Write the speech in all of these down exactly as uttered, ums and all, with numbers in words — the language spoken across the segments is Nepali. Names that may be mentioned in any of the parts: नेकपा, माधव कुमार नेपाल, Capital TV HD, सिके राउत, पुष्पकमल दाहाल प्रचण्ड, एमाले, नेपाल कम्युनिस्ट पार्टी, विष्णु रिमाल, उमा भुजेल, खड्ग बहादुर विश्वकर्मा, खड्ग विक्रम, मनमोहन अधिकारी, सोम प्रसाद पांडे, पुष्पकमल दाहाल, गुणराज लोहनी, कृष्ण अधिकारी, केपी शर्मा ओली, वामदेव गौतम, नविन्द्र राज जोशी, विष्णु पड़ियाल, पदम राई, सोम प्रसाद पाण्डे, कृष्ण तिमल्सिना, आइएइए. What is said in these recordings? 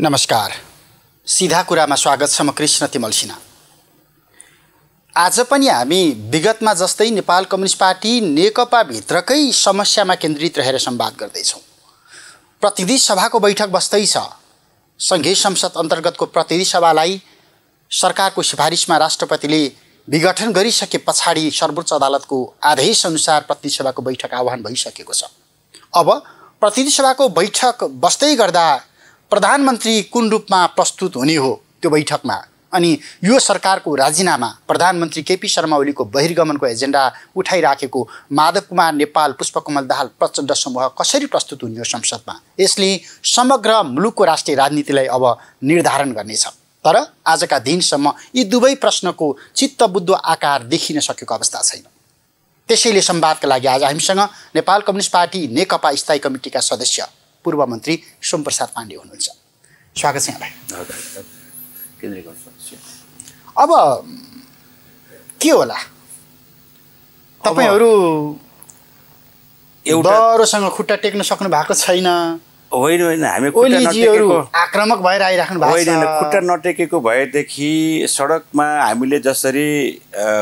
नमस्कार, सीधा कुरामा स्वागत छ। म कृष्ण तिमल्सिना। आज पनि हामी विगतमा जस्तै नेपाल कम्युनिस्ट पार्टी नेकपा भित्रकै समस्यामा केन्द्रित रहेर संवाद गर्दैछौँ। प्रतिनिधि सभाको बैठक बस्दै छ। संघीय संसद अन्तर्गतको प्रतिनिधि सभालाई सरकारको सिफारिसमा राष्ट्रपतिले विघटन गरिसके पछाडि सर्वोच्च अदालतको आदेश अनुसार प्रतिनिधि सभाको बैठक आह्वान भइसकेको छ। अब प्रतिनिधि सभाको बैठक बस्दै गर्दा प्रधानमन्त्री कुन रूपमा प्रस्तुत हुने हो त्यो बैठकमा, अनि यो सरकारको राजीनामा प्रधानमन्त्री केपी शर्मा ओलीको बहिर्गमनको एजेन्डा उठाइराखेको माधव कुमार नेपाल पुष्पकमल दाहाल प्रचण्ड समूह कसरी प्रस्तुत हुने हो संसदमा, यसले समग्र मुलुकको राष्ट्रिय राजनीतिलाई अब निर्धारण गर्नेछ। तर आजका दिनसम्म यी दुवै प्रश्नको चित्तबुद्धो आकार देखिन सकेको अवस्था छैन। त्यसैले संवादका लागि आज हामीसँग नेपाल कम्युनिस्ट पार्टी नेकपा स्थायी कमिटीका सदस्य पूर्व मन्त्री सोम प्रसाद पांडे हुनुहुन्छ। स्वागत छ यहाँलाई। अब के होला, तपाईहरु एउटा डरसँग खुट्टा टेक्न सक्नु भएको छैन। होइन होइन हामी खुट्टा नटेकेको, आक्रमक भएर आइराख्नु भएको छैन। खुट्टा नटेकेको भएदेखि सडकमा हामीले जसरी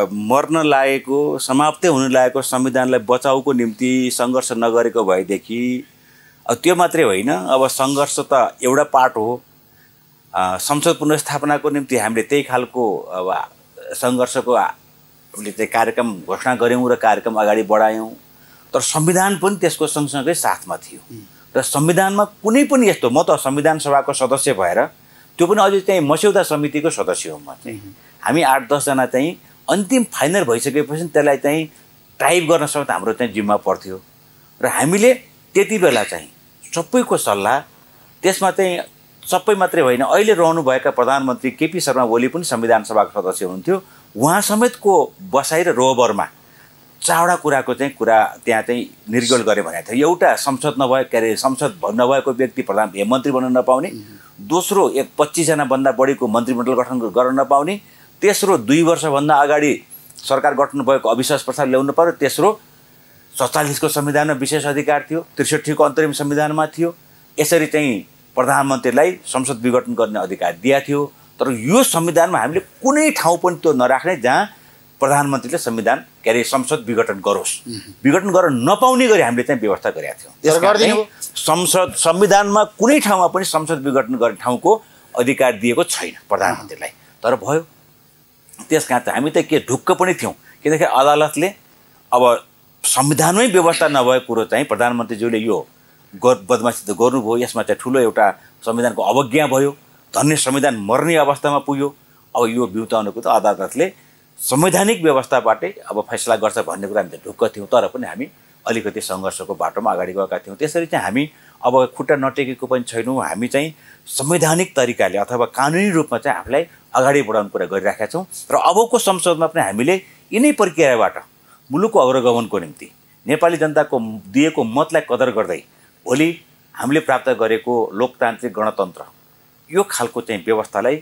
मर्न लागेको, समाप्त हुन लागेको संविधानलाई बचाउको निम्ति संघर्ष नगरेको भएदेखि अब त्यो मात्रै होइन, अब संघर्ष त एउटा पार्ट हो। संसद पुनर्स्थापनाको निम्ति हामीले त्यही खालको अब संघर्षको हामीले चाहिँ कार्यक्रम घोषणा गऱ्यौँ र कार्यक्रम अगाडि बढायौँ, तर संविधान पनि त्यसको सँगसँगै साथमा थियो। र संविधानमा कुनै पनि यस्तो, म त संविधान सभाको सदस्य भएर, त्यो पनि अझै चाहिँ मस्यौदा समितिको सदस्य हो म चाहिँ। हामी आठ दसजना चाहिँ अन्तिम फाइनल भइसकेपछि त्यसलाई चाहिँ टाइप गर्न सक्दा हाम्रो चाहिँ जिम्मा पर्थ्यो। र हामीले त्यति बेला चाहिँ सबैको सल्लाह, त्यसमा चाहिँ सबै मात्रै होइन, अहिले रहनुभएका प्रधानमन्त्री केपी शर्मा ओली पनि संविधान सभाको सदस्य हुनुहुन्थ्यो। उहाँ समेतको बसाइ र रोबरमा चावडा कुराको चाहिँ कुरा त्यहाँ चाहिँ निर्गल गरे भनेको थियो। एउटा संसद नभए के अरे संसद नभएको व्यक्ति प्रधान मन्त्री बन्न नपाउने, दोस्रो एक पच्चिसजनाभन्दा बढीको मन्त्रीमण्डल गठन गर्न नपाउने, तेस्रो दुई वर्षभन्दा अगाडि सरकार गठन भएको अविश्वास प्रस्ताव ल्याउनु पर्यो, तेस्रो सत्तालीसको संविधानमा विशेष अधिकार थियो, त्रिसठीको अन्तरिम संविधानमा थियो। यसरी चाहिँ प्रधानमन्त्रीलाई संसद विघटन गर्ने अधिकार दिएको थियो। तर यो संविधानमा हामीले कुनै ठाउँ पनि त्यो नराख्ने जहाँ प्रधानमन्त्रीले संविधान के अरे संसद विघटन गरोस्, विघटन गर्न नपाउने गरी हामीले चाहिँ व्यवस्था गरेका थियौँ। संसद संविधानमा कुनै ठाउँमा पनि संसद विघटन गर्ने ठाउँको अधिकार दिएको छैन प्रधानमन्त्रीलाई, तर भयो। त्यस कारण हामी त के ढुक्क पनि थियौँ, किनकि अदालतले अब संविधानमै व्यवस्था नभएको कुरो चाहिँ प्रधानमन्त्रीज्यूले यो बदमासी त गर्नुभयो, यसमा चाहिँ ठुलो एउटा संविधानको अवज्ञा भयो। धन्य संविधान मर्ने अवस्थामा पुग्यो। अब यो बिउताउनुको त अदालतले संवैधानिक व्यवस्थाबाटै अब फैसला गर्छ भन्ने कुरा हामी त ढुक्क थियौँ, तर पनि हामी अलिकति सङ्घर्षको बाटोमा अगाडि गएका थियौँ। त्यसरी चाहिँ हामी अब खुट्टा नटेकेको पनि छैनौँ। हामी चाहिँ संवैधानिक तरिकाले अथवा कानुनी रूपमा चाहिँ आफूलाई अगाडि बढाउने कुरा गरिराखेका छौँ। र अबको संसदमा पनि हामीले यिनै प्रक्रियाबाट मुलुकको अग्रगमनको निम्ति नेपाली जनताको दिएको मतलाई कदर गर्दै भोलि हामीले प्राप्त गरेको लोकतान्त्रिक गणतन्त्र यो खालको चाहिँ व्यवस्थालाई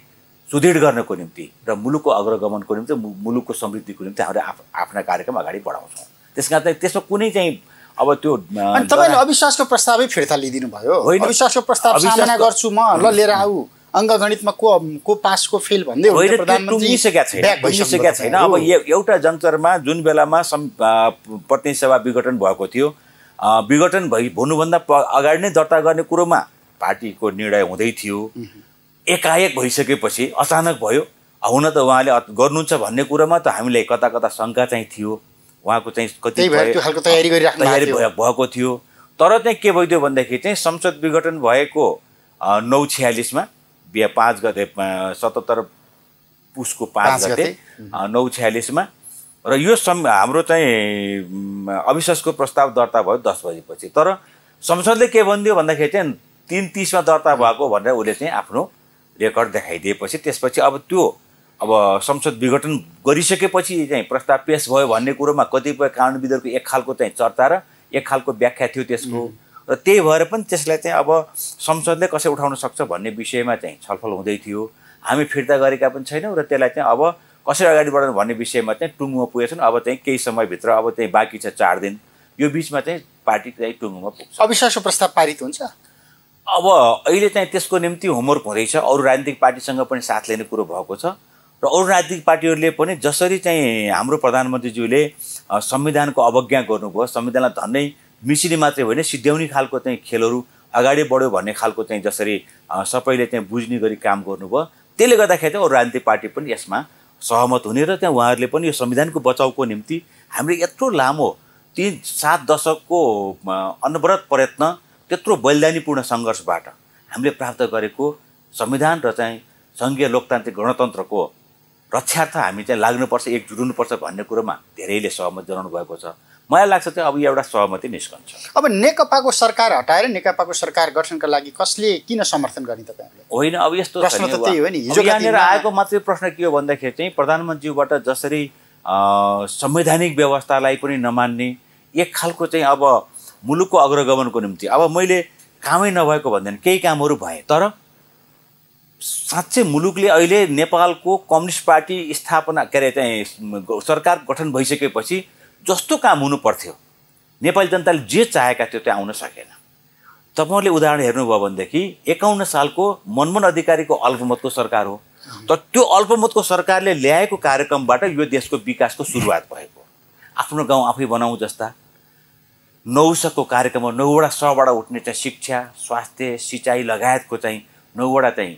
सुदृढ गर्नको निम्ति र मुलुकको अग्रगमनको निम्ति, मुलुकको समृद्धिको निम्ति हामीले आफ आफ्ना कार्यक्रम अगाडि बढाउँछौँ। त्यस कारण त्यसमा कुनै चाहिँ अब त्यो तपाईँले अविश्वासको प्रस्तावै फिर्ता लिइदिनु भयो। अविश्वासको प्रस्ताव सामना गर्छु म, ल लिएर आऊ, अङ्कगणितमा को को पास को फेल भन्दै टुङ्गिसकेका छैन, भइसकेका छैन। अब एउटा जङ्क्चरमा जुन बेलामा प्रतिनिधि सभा विघटन भएको थियो, विघटन भइ हुनुभन्दा अगाडि नै दर्ता गर्ने कुरोमा पार्टीको निर्णय हुँदै थियो। एकाएक भइसकेपछि अचानक भयो। हुन त उहाँले गर्नुहुन्छ भन्ने कुरोमा त हामीलाई कता कता शङ्का चाहिँ थियो, उहाँको चाहिँ कति तयारी भएको थियो। तर चाहिँ के भइदियो भन्दाखेरि चाहिँ संसद विघटन भएको नौ छ्यालिसमा बिहा पाँच गते सतहत्तर पुसको पाँच गते नौ छ्यालिसमा र यो सम हाम्रो चाहिँ अविश्वासको प्रस्ताव दर्ता भयो दस बजेपछि। तर संसदले के भनिदियो भन्दाखेरि चाहिँ तिन तिसमा दर्ता भएको भनेर उसले चाहिँ आफ्नो रेकर्ड देखाइदिएपछि त्यसपछि अब त्यो अब संसद विघटन गरिसकेपछि चाहिँ प्रस्ताव पेस भयो भन्ने कुरोमा कतिपय कानुनविदहरूको एक खालको चाहिँ चर्चा र एक खालको व्याख्या थियो त्यसको। र त्यही भएर पनि त्यसलाई चाहिँ अब संसदले कसरी उठाउन सक्छ भन्ने विषयमा चाहिँ छलफल हुँदै थियो। हामी फिर्ता गरेका पनि छैनौँ र त्यसलाई चाहिँ अब कसरी अगाडि बढाउनु भन्ने विषयमा चाहिँ टुङ्गोमा पुगेछन्। अब चाहिँ केही समयभित्र, अब चाहिँ बाँकी छ चार दिन, यो बिचमा चाहिँ पार्टी चाहिँ टुङ्गोमा पुग्छ। अविश्वासको प्रस्ताव पारित हुन्छ अब अहिले चाहिँ त्यसको निम्ति होमवर्क हुँदैछ। अरू राजनीतिक पार्टीसँग पनि साथ लिने कुरो भएको छ र अरू राजनीतिक पार्टीहरूले पनि जसरी चाहिँ हाम्रो प्रधानमन्त्रीज्यूले संविधानको अवज्ञा गर्नुभयो, संविधानलाई धन्नै मिसिने मात्रै होइन सिद्ध्याउने खालको चाहिँ खेलहरू अगाडि बढ्यो भन्ने खालको चाहिँ जसरी सबैले चाहिँ बुझ्ने गरी काम गर्नुभयो, त्यसले गर्दाखेरि चाहिँ अरू राजनीतिक पार्टी पनि यसमा सहमत हुने र त्यहाँ उहाँहरूले पनि यो संविधानको बचाउको निम्ति हामीले यत्रो लामो तीन सात दशकको अनवरत प्रयत्न, त्यत्रो बलिदानीपूर्ण सङ्घर्षबाट हामीले प्राप्त गरेको संविधान र चाहिँ सङ्घीय लोकतान्त्रिक गणतन्त्रको रक्षार्थ हामी चाहिँ लाग्नुपर्छ, एकजुट हुनुपर्छ भन्ने कुरोमा धेरैले सहमत जनाउनु भएको छ। मलाई लाग्छ चाहिँ अब एउटा सहमति निस्कन्छ। अब नेकपाको सरकार हटाएर नेकपाको सरकार गठनका लागि कसले किन समर्थन गर्ने तपाईँहरूले? होइन, अब यस्तो प्रश्न त त्यही हो नि, हिजो यहाँनिर आएको मात्रै प्रश्न के हो भन्दाखेरि चाहिँ प्रधानमन्त्रीबाट जसरी संवैधानिक व्यवस्थालाई पनि नमान्ने एक खालको चाहिँ अब मुलुकको अग्रगमनको निम्ति अब मैले कामै नभएको भन्दैन, केही कामहरू भए, तर साँच्चै मुलुकले अहिले नेपालको कम्युनिस्ट पार्टी स्थापना के अरे चाहिँ सरकार गठन भइसकेपछि जस्तो काम हुनुपर्थ्यो नेपाली जनताले जे चाहेका थियो त्यो आउन सकेन। तपाईँहरूले उदाहरण हेर्नुभयो भनेदेखि एकाउन्न सालको मनमोहन अधिकारीको अल्पमतको सरकार हो, तर त्यो अल्पमतको सरकारले ल्याएको कार्यक्रमबाट यो देशको विकासको सुरुवात भएको, आफ्नो गाउँ आफै बनाऊ जस्ता नौसको कार्यक्रम, नौवटा सबाट उठ्ने चाहिँ शिक्षा, स्वास्थ्य, सिँचाइ लगायतको चाहिँ नौवटा चाहिँ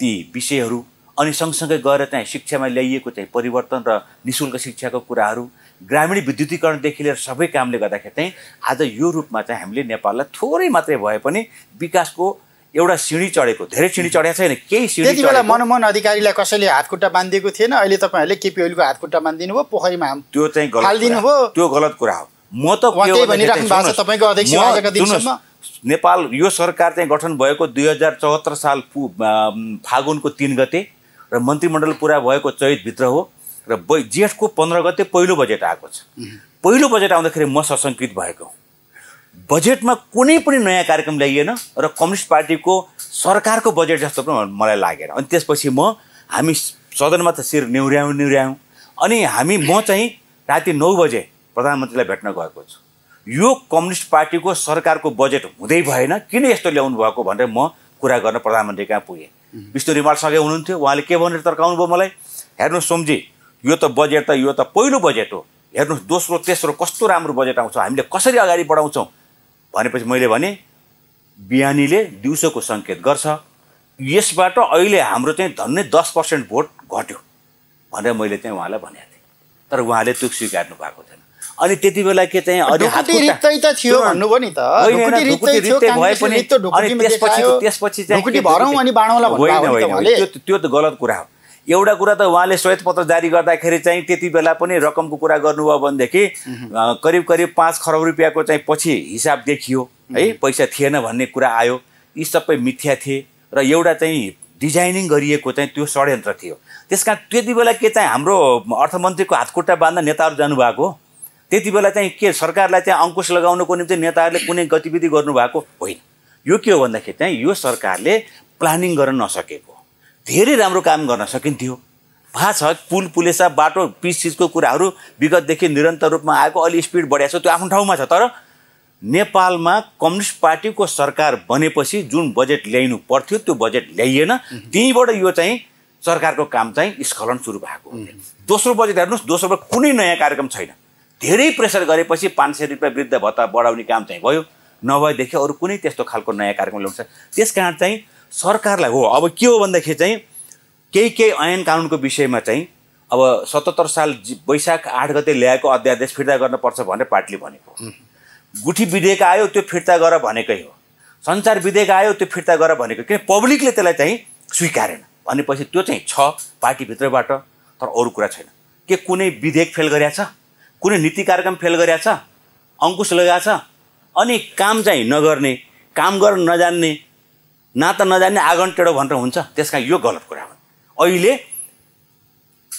ती विषयहरू, अनि सँगसँगै गएर चाहिँ शिक्षामा ल्याइएको चाहिँ परिवर्तन र निःशुल्क शिक्षाको कुराहरू, ग्रामीण विद्युतीकरणदेखि लिएर सबै कामले गर्दाखेरि चाहिँ आज यो रूपमा चाहिँ हामीले नेपाललाई थोरै मात्रै भए पनि विकासको एउटा सिँढी चढेको, धेरै सिँढी चढेको छैन, केही सिँढी चढेको। त्यतिबेला मनमोहन अधिकारीलाई कसैले हातखुट्टा बाँधिएको थिएन, अहिले तपाईँहरूले केपी ओलीको हातखुट्टा बाँधिदिनु भयो, पोखरीमा त्यो चाहिँ हालिदिनु भयो, त्यो गलत कुरा हो। म त के भनिराख्नु भएको छ तपाईँको अध्यक्ष आजको दिनसम्म नेपाल यो सरकार चाहिँ गठन भएको दुई हजार चौहत्तर साल फागुनको तीन गते र मन्त्रीमण्डल पुरा भएको चैतभित्र हो र जेठको पन्ध्र गते पहिलो बजेट आएको छ। पहिलो बजेट आउँदाखेरि म सशङ्कित भएको, बजेटमा कुनै पनि नयाँ कार्यक्रम ल्याइएन र कम्युनिस्ट पार्टीको सरकारको बजेट जस्तो पनि मलाई लागेन। अनि त्यसपछि म हामी सदनमा त शिर निहुर्यायौँ निहुर्यायौँ अनि हामी म चाहिँ राति नौ बजे प्रधानमन्त्रीलाई भेट्न गएको छु। यो कम्युनिस्ट पार्टीको सरकारको बजेट हुँदै भएन, किन यस्तो ल्याउनु भएको भनेर म कुरा गर्न प्रधानमन्त्री कहाँ पुगेँ। विष्णु रिमाल सँगै हुनुहुन्थ्यो, उहाँले के भनेर तर्काउनु भयो मलाई, हेर्नुहोस् सोमजी यो त बजेट त यो त पहिलो बजेट हो, हेर्नुहोस् दोस्रो तेस्रो कस्तो राम्रो बजेट आउँछ, हामीले कसरी अगाडि बढाउँछौँ भनेपछि मैले भने बिहानीले दिउँसोको सङ्केत गर्छ, यसबाट अहिले हाम्रो चाहिँ धन्नै दस पर्सेन्ट भोट घट्यो भनेर मैले चाहिँ उहाँलाई भनेको थिएँ, तर उहाँले त्यो स्वीकार्नु भएको थिएन। अनि त्यति बेला के चाहिँ त्यो त गलत कुरा हो। एउटा कुरा त उहाँले श्वेतपत्र जारी गर्दाखेरि चाहिँ त्यति बेला पनि रकमको कुरा गर्नुभयो भनेदेखि करिब करिब पाँच खरब रुपियाँको चाहिँ पछि हिसाब देखियो है, पैसा थिएन भन्ने कुरा आयो, यी सबै मिथ्या थिए र एउटा चाहिँ डिजाइनिङ गरिएको चाहिँ त्यो षड्यन्त्र थियो। त्यस कारण त्यति बेला के चाहिँ हाम्रो अर्थमन्त्रीको हातखुट्टा बाँध्दा नेताहरू जानुभएको, त्यति बेला चाहिँ के सरकारलाई चाहिँ अङ्कुश लगाउनको निम्ति नेताहरूले कुनै गतिविधि गर्नुभएको होइन। यो के हो भन्दाखेरि चाहिँ यो सरकारले प्लानिङ गर्न नसकेको, धेरै राम्रो काम गर्न सकिन्थ्यो, थाहा छ पुल पुलेसा बाटो पिस चिजको कुराहरू विगतदेखि निरन्तर रूपमा आएको, अलि स्पिड बढिएको छ, त्यो आफ्नो ठाउँमा छ, तर नेपालमा कम्युनिस्ट पार्टीको सरकार बनेपछि जुन बजेट ल्याइनु पर्थ्यो त्यो बजेट ल्याइएन, त्यहीँबाट यो चाहिँ सरकारको काम चाहिँ स्खलन सुरु भएको। दोस्रो बजेट हेर्नुहोस्, दोस्रो बजेट कुनै नयाँ कार्यक्रम छैन, धेरै प्रेसर गरेपछि पाँच सय रुपियाँ वृद्ध भत्ता बढाउने काम चाहिँ भयो, नभएदेखि अरू कुनै त्यस्तो खालको नयाँ कार्यक्रम ल्याउँछ। त्यस कारण चाहिँ सरकारलाई हो अब के हो भन्दाखेरि चाहिँ केही केही ऐन कानुनको विषयमा चाहिँ अब सतहत्तर साल वैशाख आठ गते ल्याएको अध्यादेश फिर्ता गर्नुपर्छ भनेर पार्टीले भनेको, गुठी विधेयक आयो त्यो फिर्ता गर भनेकै हो, सञ्चार विधेयक आयो त्यो फिर्ता गर भनेको, किन पब्लिकले त्यसलाई चाहिँ स्वीकारेन भनेपछि त्यो चाहिँ छ पार्टीभित्रबाट, तर अरू कुरा छैन। के कुनै विधेयक फेल गरेछ, कुनै नीति कार्यक्रम फेल गरेछ, अङ्कुश लगाएछ, अनि काम चाहिँ नगर्ने, काम गर्न नजान्ने, ना त नजान्ने आँगन टेढो भनेर हुन्छ। त्यस कारण यो गलत कुरा हो। अहिले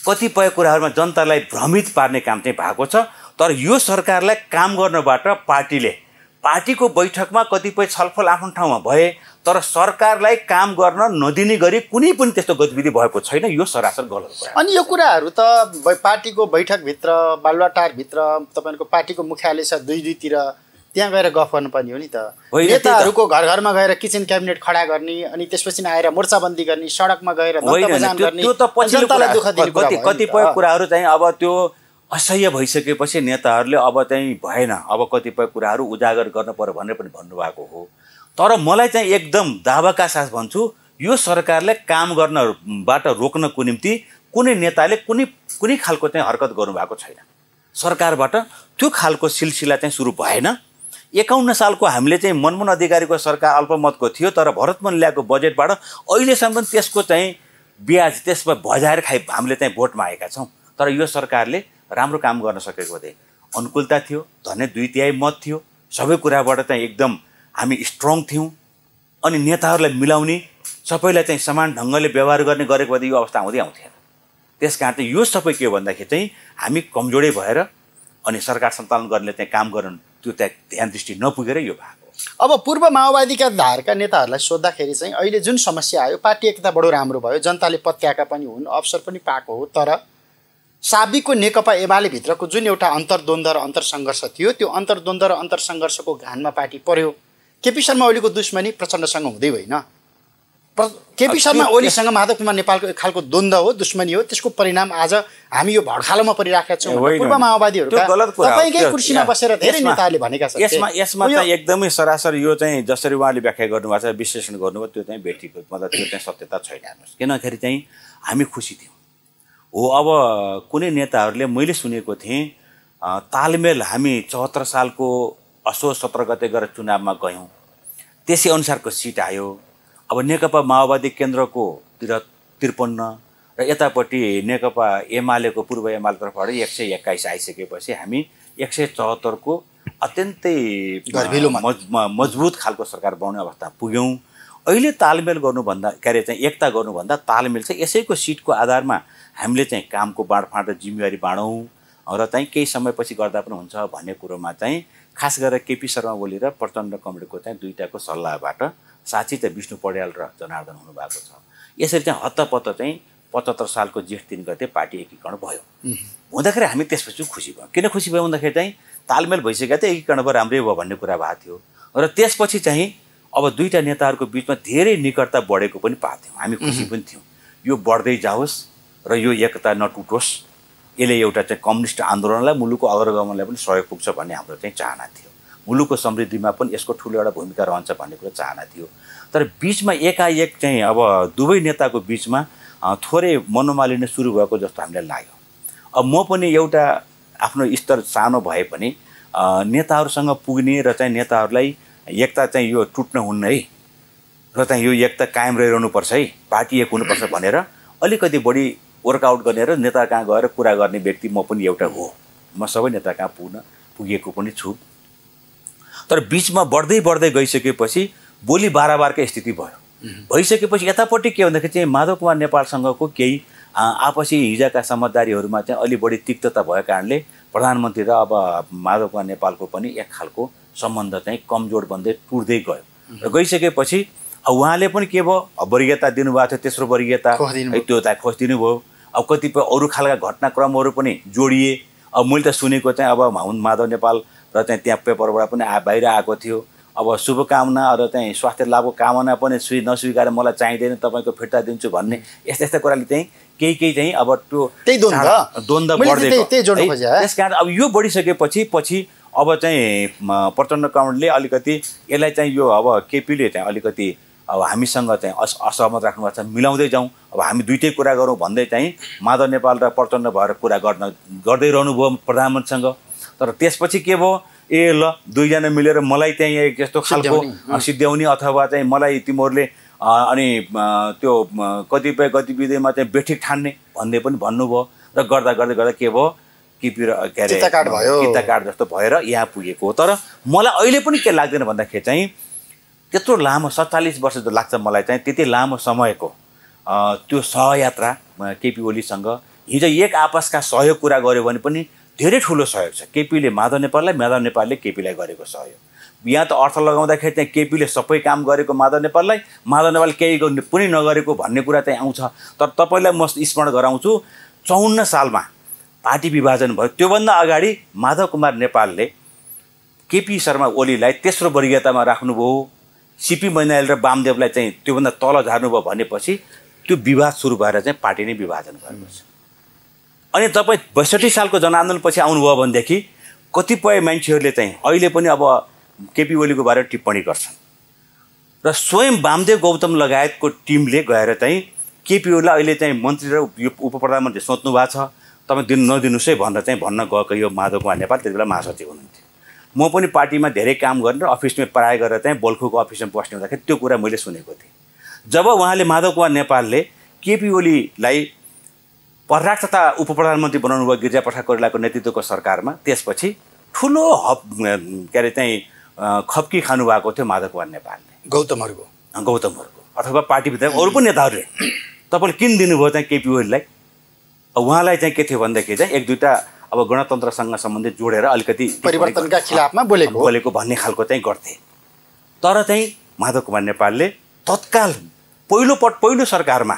कतिपय कुराहरूमा जनतालाई भ्रमित पार्ने काम चाहिँ भएको छ, तर यो सरकारलाई काम गर्नबाट पार्टीले पार्टीको बैठकमा कतिपय छलफल आफ्नो ठाउँमा भए, तर सरकारलाई काम गर्न नदिने गरी कुनै पनि त्यस्तो गतिविधि भएको छैन, यो सरासर गलत कुरा। अनि यो कुराहरू त पार्टीको बैठकभित्र, बालुवाटारभित्र, तपाईँको पार्टीको मुख्यालय छ दुई दुईतिर, त्यहाँ गएर गफ गर्नुपर्ने हो नि त। नेताहरूको घर घरमा गएर किचन क्याबिनेट खडा गर्ने अनि त्यसपछि आएर मोर्चाबन्दी गर्ने, सडकमा गएर धक्काबजान गर्ने, त्यो त पछिल्लो दुःख दिने कुरा। कतिपय कुराहरू चाहिँ अब त्यो असह्य भइसकेपछि नेताहरूले अब चाहिँ भएन, अब कतिपय कुराहरू उजागर गर्न पर्यो भनेर पनि भन्नुभएको हो। तर मलाई चाहिँ एकदम दावाका साथ भन्छु, यो सरकारले काम गर्नबाट रोक्नको निम्ति कुनै नेताले कुनै कुनै खालको चाहिँ हरकत गर्नुभएको छैन। सरकारबाट त्यो खालको सिलसिला चाहिँ सुरु भएन। एकाउन्न सालको हामीले चाहिँ मनमोहन अधिकारीको सरकार अल्पमतको थियो, तर भरतमोहन ल्याएको बजेटबाट अहिलेसम्म त्यसको चाहिँ ब्याज त्यसमा भजाएर खाइ हामीले चाहिँ भोट मागेका छौँ। तर यो सरकारले राम्रो काम गर्न सकेको थिएन। अनुकूलता थियो, धन्य दुई तिहाई मत थियो, सबै कुराबाट चाहिँ एकदम हामी स्ट्रङ थियौँ। अनि नेताहरूलाई मिलाउने, सबैलाई चाहिँ समान ढङ्गले व्यवहार गर्ने गरेको भए यो अवस्था आउँदै आउँथेन। त्यस कारण चाहिँ यो सबै के भन्दाखेरि चाहिँ हामी कमजोरै भएर अनि सरकार सञ्चालन गर्नेले चाहिँ काम गर्न त्यो त्यहाँ ध्यान दृष्टि नपुगेर यो भएको। अब पूर्व माओवादीका धारका नेताहरूलाई सोद्धाखेरि चाहिँ अहिले जुन समस्या आयो, पार्टी एकता बडो राम्रो भयो, जनताले पत्याएका पनि हुन्, अवसर पनि पाएको हो, तर साबिकको नेकपा एमाले भित्रको जुन एउटा अन्तर्द्वन्द्व र अन्तरसङ्घर्ष थियो, त्यो अन्तर्द्वन्द्व र अन्तरसङ्घर्षको घानमा पार्टी पर्यो। केपी शर्मा ओलीको दुश्मनी प्रचण्डसँग हुँदै होइन, केपी शर्मा ओलीसँग माधव कुमार नेपालको एक खालको द्वन्द्व हो, दुश्मनी हो। त्यसको परिणाम आज हामी यो भड्खालोमा परिराखेका छौँ। पूर्व माओवादीहरूका तपाईँकै कुर्सीमा बसेर धेरै नेताहरूले भनेका छन्। यसमा यसमा चाहिँ एकदमै सरासर यो चाहिँ जसरी उहाँले व्याख्या गर्नुभएको छ, विश्लेषण गर्नुभयो, त्यो चाहिँ भेटिएको मतलब त्यो चाहिँ सत्यता छैन। हेर्नुहोस्, किनखेरि चाहिँ हामी खुसी थियौँ हो। अब कुनै नेताहरूले मैले सुनेको थिएँ तालमेल, हामी चौहत्तर सालको असोज सत्र गते गएर चुनावमा गयौँ, त्यसै अनुसारको सिट आयो। अब नेकपा माओवादी केन्द्रको तिर त्रिपन्न र यतापट्टि नेकपा एमालेको पूर्व एमालेतर्फबाट एक सय एक्काइस आइसकेपछि हामी एक सय चौहत्तरको अत्यन्तै मजबुत खालको सरकार बनाउने अवस्था पुग्यौँ। अहिले तालमेल गर्नुभन्दा के अरे चाहिँ एकता गर्नुभन्दा तालमेल चाहिँ यसैको सिटको आधारमा हामीले चाहिँ कामको बाँडफाँड र जिम्मेवारी बाँडौँ र चाहिँ केही समयपछि गर्दा पनि हुन्छ भन्ने कुरोमा चाहिँ खास गरेर केपी शर्मा ओली र प्रचण्ड कमिटीको चाहिँ दुईवटाको सल्लाहबाट साँच्चै चाहिँ विष्णु पड़ियाल र जनार्दन हुनुभएको छ। यसरी चाहिँ हत्तपत्त चाहिँ पचहत्तर सालको जेठ तिन गते पार्टी एकीकरण भयो। हुँदाखेरि हामी त्यसपछि खुसी भयौँ। किन खुसी भयो भन्दाखेरि चाहिँ तालमेल भइसकेको थियो, एकीकरण भयो, राम्रै भयो भन्ने कुरा भएको थियो। र त्यसपछि चाहिँ अब दुईवटा नेताहरूको बिचमा धेरै निकटता बढेको पनि पाएको थियौँ, हामी खुसी पनि थियौँ। यो बढ्दै जाओस् र यो एकता नटुटोस्, यसले एउटा चाहिँ कम्युनिस्ट आन्दोलनलाई, मुलुकको अग्रगमनलाई पनि सहयोग पुग्छ भन्ने हाम्रो चाहिँ चाहना थियो। मुलुकको समृद्धिमा पनि यसको ठुलो एउटा भूमिका रहन्छ भन्ने कुरा चाहना थियो। तर बिचमा एकाएक चाहिँ अब दुवै नेताको बिचमा थोरै मनोमालिन्य सुरु भएको जस्तो हामीलाई लाग्यो। अब म पनि एउटा आफ्नो स्तर सानो भए पनि नेताहरूसँग पुग्ने र चाहिँ नेताहरूलाई एकता चाहिँ यो टुट्न हुन्न है, र चाहिँ यो एकता कायम रहिरहनुपर्छ है, पार्टी एक हुनुपर्छ भनेर अलिकति बढी वर्कआउट गर्ने र नेता कहाँ गएर कुरा गर्ने व्यक्ति म पनि एउटा हो। म सबै नेता कहाँ पुग्न पुगेको पनि छु। तर बिचमा बढ्दै बढ्दै गइसकेपछि बोली बाराबारकै स्थिति भयो। भइसकेपछि यतापट्टि के भन्दाखेरि चाहिँ माधव कुमार नेपालसँगको केही आपसी हिजोका समझदारीहरूमा चाहिँ अलि बढी तिक्तता भएको कारणले प्रधानमन्त्री र अब माधव कुमार नेपालको पनि एक खालको सम्बन्ध चाहिँ कमजोर बन्दै टुट्दै गयो। र गइसकेपछि उहाँले पनि के भयो, वरियता दिनुभएको थियो, तेस्रो वरियता त्यो त खोजिदिनु भयो। अब कतिपय अरू खालका घटनाक्रमहरू पनि जोडिए। अब मैले त सुनेको चाहिँ अब हुन् माधव नेपाल र चाहिँ त्यहाँ पेपरबाट पनि आ बाहिर आएको थियो, अब शुभकामना र चाहिँ स्वास्थ्य लाभको कामना पनि स्वी नस्वीकार, मलाई चाहिँदैन, तपाईँको फिर्ता दिन्छु भन्ने, यस्ता यस्ता कुराले चाहिँ केही केही चाहिँ अब त्यो द्वन्द्व बढ्दै गयो। त्यस कारण अब यो बढिसकेपछि पछि अब चाहिँ प्रचण्ड कमलले अलिकति यसलाई चाहिँ यो अब केपीले चाहिँ अलिकति अब हामीसँग चाहिँ अस असहमत राख्नुपर्छ, मिलाउँदै जाउँ, अब हामी दुइटै कुरा गरौँ भन्दै चाहिँ माधव नेपाल र प्रचण्ड भएर कुरा गर्न गर्दै रहनुभयो प्रधानमन्त्रीसँग। तर त्यसपछि के भयो, ए ल दुईजना मिलेर मलाई चाहिँ यस्तो खालको सिद्ध्याउने अथवा चाहिँ मलाई तिमीहरूले अनि त्यो कतिपय गतिविधिमा चाहिँ बेठिक ठान्ने भन्दै पनि भन्नुभयो। र गर्दा गर्दै गर्दा के भयो, किपी र के अरे किता कार्ड जस्तो भएर यहाँ पुगेको हो। तर मलाई अहिले पनि के लाग्दैन भन्दाखेरि चाहिँ त्यत्रो लामो सत्तालिस वर्ष जो लाग्छ मलाई चाहिँ त्यति लामो समयको त्यो सहयात्रा केपी ओलीसँग हिजो एक आपसका सहयोग कुरा गऱ्यो भने पनि धेरै ठुलो सहयोग छ। केपीले माधव नेपाललाई, माधव नेपालले केपीलाई गरेको सहयोग, यहाँ त अर्थ लगाउँदाखेरि चाहिँ केपीले सबै काम गरेको माधव नेपाललाई, माधव नेपाल केही पनि नगरेको भन्ने कुरा चाहिँ आउँछ। तर तपाईँलाई म स्मरण गराउँछु, चौवन्न सालमा पार्टी विभाजन भयो, त्योभन्दा अगाडि माधव कुमार नेपालले केपी शर्मा ओलीलाई तेस्रो वर्गीयतामा राख्नुभयो, सीपी मैनाल र वामदेवलाई चाहिँ त्योभन्दा तल झार्नुभयो भनेपछि त्यो विवाद सुरु भएर चाहिँ पार्टी नै विभाजन भएको छ। अनि तपाईँ बैसठी सालको जनआन्दोलनपछि आउनुभयो भनेदेखि कतिपय मान्छेहरूले चाहिँ अहिले पनि अब केपी ओलीको बारेमा टिप्पणी गर्छन् र स्वयं वामदेव गौतम लगायतको टिमले गएर चाहिँ केपी ओलीलाई अहिले चाहिँ मन्त्री र उप प्रधानमन्त्री सोच्नु भएको छ, तपाईँ दिनु नदिनुहोस् है भनेर चाहिँ भन्न गएको यो माधव कुमार नेपाल त्यति बेला महासचिव हुनुहुन्थ्यो। म पनि पार्टीमा धेरै काम गर्ने र अफिसमै प्राय गरेर चाहिँ बल्खुको अफिसमा बस्ने हुँदाखेरि त्यो कुरा मैले सुनेको थिएँ। जब उहाँले माधव कुमार नेपालले केपी ओलीलाई परराष्ट्र तथा उप प्रधानमन्त्री बनाउनु भयो गिरिजाप्रसाद कोइरालाको नेतृत्वको सरकारमा, त्यसपछि ठुलो हप के अरे चाहिँ खप्की खानुभएको थियो माधव कुमार नेपालले गौतमहरूको गौतमहरूको अथवा पार्टीभित्र अरू पनि नेताहरूले। तपाईँले किन दिनुभयो चाहिँ केपी ओलीलाई? उहाँलाई चाहिँ के थियो भनेदेखि चाहिँ एक दुईवटा अब गणतन्त्रसँग सम्बन्धित जोडेर अलिकति परिवर्तनका खिलाफमा बोलेको बोलेको भन्ने खालको चाहिँ गर्थे। तर चाहिँ माधव कुमार नेपालले तत्काल पहिलोपट पहिलो सरकारमा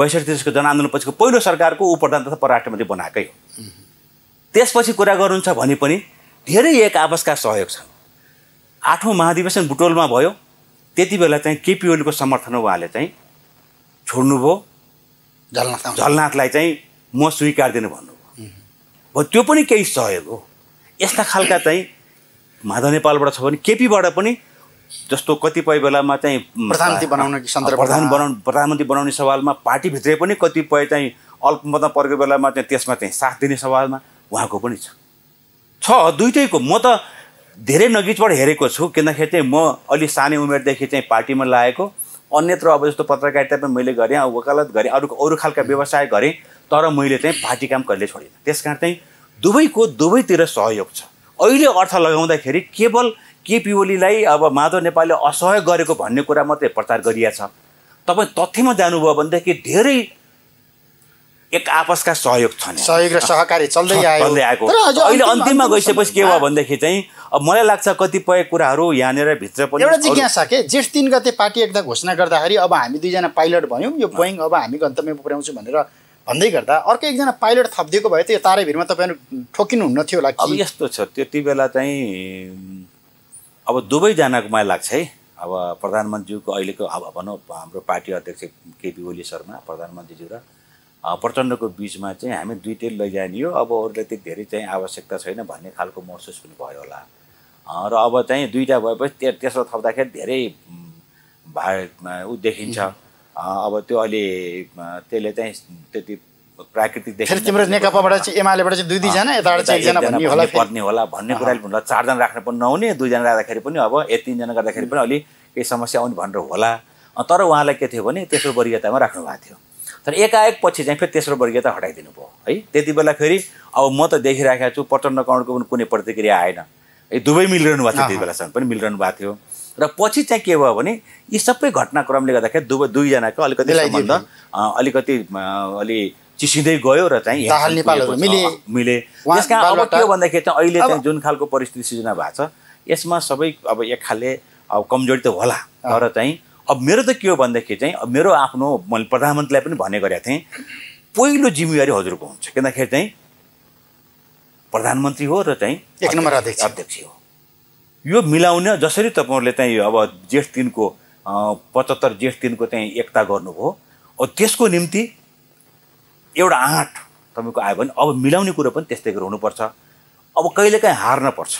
बैसठी देशको जनआन्दोलनपछिको पहिलो सरकारको उप प्रधान तथा परराष्ट्र मन्त्री बनाएकै हो। त्यसपछि कुरा गर्नुहुन्छ भने पनि धेरै एक आपसका सहयोग छ। आठौँ महाधिवेशन बुटोलमा भयो, त्यति बेला चाहिँ केपी ओलीको समर्थनमा उहाँले चाहिँ छोड्नुभयो, झलनाथ झलनाथलाई चाहिँ म स्वीकार दिनु भन्नुभयो। अब त्यो पनि केही सहयोग हो। यस्ता खालका चाहिँ माधव नेपालबाट छ भने केपीबाट पनि जस्तो कतिपय बेलामा चाहिँ प्रधानमन्त्री बनाउनकी सन्दर्भ प्रधान बनाउनु प्रधानमन्त्री बनाउने सवालमा पार्टीभित्रै पनि कतिपय चाहिँ अल्पमतमा परेको बेलामा चाहिँ त्यसमा चाहिँ साथ दिने सवालमा उहाँको पनि छ छ दुइटैको। म त धेरै नजिकबाट हेरेको छु किनखेरि चाहिँ म अलि सानै उमेरदेखि चाहिँ पार्टीमा लागेको, अन्यत्र अब जस्तो पत्रकारिता पनि मैले गरेँ, वकालत गरेँ, अरू अरू खालका व्यवसाय गरेँ, तर मैले चाहिँ पार्टी काम कहिले छोडिनँ। त्यसकारण चाहिँ दुवैको दुवैतिर सहयोग छ। अहिले अर्थ लगाउँदाखेरि केवल केपी ओलीलाई अब माधव नेपालले असहयोग गरेको भन्ने कुरा मात्रै प्रचार गरिएको छ। तपाईँ तथ्यमा जानुभयो भनेदेखि धेरै एक आपसका सहयोग छन्, सहयोग र सहकारी चल्दै आएको। अहिले अन्तिममा गइसकेपछि के भयो भनेदेखि चाहिँ अब मलाई लाग्छ कतिपय कुराहरू यहाँनिर भित्र पनि एउटा जिज्ञासा के जेठ तीन गते पार्टी एकदा घोषणा गर्दाखेरि अब हामी दुईजना पाइलट भयौँ, यो बोइङ अब हामी गन्तव्यमा पुर्याउँछौँ भनेर भन्दै गर्दा अर्को एकजना पाइलट थपिदिएको भए त यो तारै भिरमा तपाईँहरू ठोकिनुहुन्न थियो होला। अब यस्तो छ त्यति बेला चाहिँ अब दुवैजनाको मलाई लाग्छ है अब प्रधानमन्त्रीको अहिलेको अब भनौँ हाम्रो पार्टी अध्यक्ष केपी ओली शर्मा प्रधानमन्त्रीज्यू र प्रचण्डको बिचमा चाहिँ हामी दुईटै लैजाने हो, अब अरूलाई त्यति धेरै चाहिँ आवश्यकता छैन भन्ने खालको महसुस पनि भयो होला। र अब चाहिँ दुईवटा भएपछि तेस्रो थप्दाखेरि धेरै भा ऊ देखिन्छ। अब त्यो अहिले त्यसले चाहिँ त्यति प्राकृतिक देखिन्छ। तिम्रो नेकपाबाट चाहिँ एमालेबाट चाहिँ दुई दुईजना यताबाट चाहिँ एकजना भन्ने होला पर्ने होला भन्ने कुराले भन्दा चारजना राख्नु पनि नहुने, दुईजना राख्दाखेरि पनि अब एक तिनजना गर्दाखेरि पनि अलि केही समस्या आउने भनेर होला। तर उहाँलाई के थियो भने तेस्रो वर्गीयतामा राख्नु भएको थियो, तर एकाएक पछि चाहिँ फेरि तेस्रो वर्गीयता हटाइदिनु भयो है। त्यति बेला फेरि अब म त देखिराखेको छु प्रचण्ड कौँडको पनि कुनै प्रतिक्रिया आएन है, दुवै मिलिरहनु भएको थियो, त्यति बेलासम्म पनि मिलिरहनु भएको थियो। र पछि चाहिँ के भयो भने यी सबै घटनाक्रमले गर्दाखेरि दुवै दुईजनाको अलिकति सम्बन्ध अलिकति अलि चिसिँदै गयो र चाहिँ मिले। त्यसकारण अब के हो भन्दाखेरि चाहिँ अहिले चाहिँ जुन खालको परिस्थिति सिर्जना भएको छ यसमा सबै अब एक खालले अब कमजोरी त होला, तर चाहिँ अब मेरो त के हो भनेदेखि चाहिँ अब मेरो आफ्नो मैले प्रधानमन्त्रीलाई पनि भन्ने गरेको थिएँ पहिलो जिम्मेवारी हजुरको हुन्छ किनखेरि चाहिँ प्रधानमन्त्री हो र चाहिँ एक नम्बर अध्यक्ष अध्यक्ष हो। यो मिलाउने जसरी तपाईँहरूले चाहिँ अब जेठ तिनको पचहत्तर जेठ तिनको चाहिँ एकता गर्नुभयो अब त्यसको निम्ति एउटा आँट तपाईँको आयो भने अब मिलाउने कुरो पनि त्यस्तै कुरो हुनुपर्छ। अब कहिलेकाहीँ हार्न पर्छ,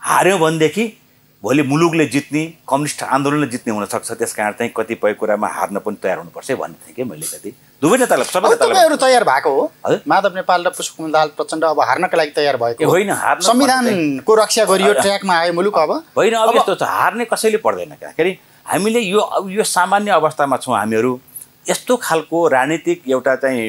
हार्यो भनेदेखि भोलि मुलुकले जित्ने कम्युनिस्ट आन्दोलनले जित्ने हुनसक्छ। त्यस कारण चाहिँ कतिपय कुरामा हार्न पनि तयार हुनुपर्छ भन्ने थिएँ कि मैले। त्यति दुवै नेतालाई सबै तपाईँहरू तयार भएको हो, माधव नेपाल र पुष्पकमल दाहाल प्रचण्ड अब हार्नका लागि तयार भएको होइन, हार्न संविधानको रक्षा गरियो, ट्र्याकमा आयो मुलुक अब होइन। अब यस्तो छ हार्ने कसैले पर्दैन किनखेरि हामीले यो यो सामान्य अवस्थामा छौँ। हामीहरू यस्तो खालको राजनीतिक एउटा चाहिँ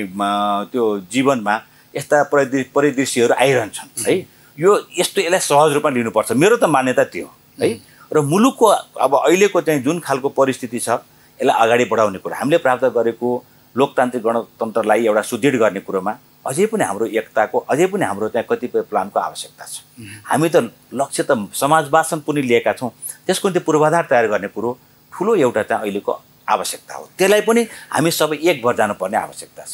त्यो जीवनमा यस्ता परिदृश्यहरू आइरहन्छन् है, यो यस्तो यसलाई सहज रूपमा लिनुपर्छ मेरो त मान्यता त्यो है। र मुलुकको अब अहिलेको चाहिँ जुन खालको परिस्थिति छ यसलाई अगाडि बढाउने कुरा हामीले प्राप्त गरेको लोकतान्त्रिक गणतन्त्रलाई एउटा सुदृढ गर्ने कुरोमा अझै पनि हाम्रो एकताको अझै पनि हाम्रो त्यहाँ कतिपय प्लानको आवश्यकता छ। हामी त लक्ष्य त समाजवादसम्म पनि लिएका छौँ, त्यसको निम्ति पूर्वाधार तयार गर्ने कुरो ठुलो एउटा चाहिँ अहिलेको आवश्यकता हो। त्यसलाई पनि हामी सबै एक भएर जानुपर्ने आवश्यकता छ।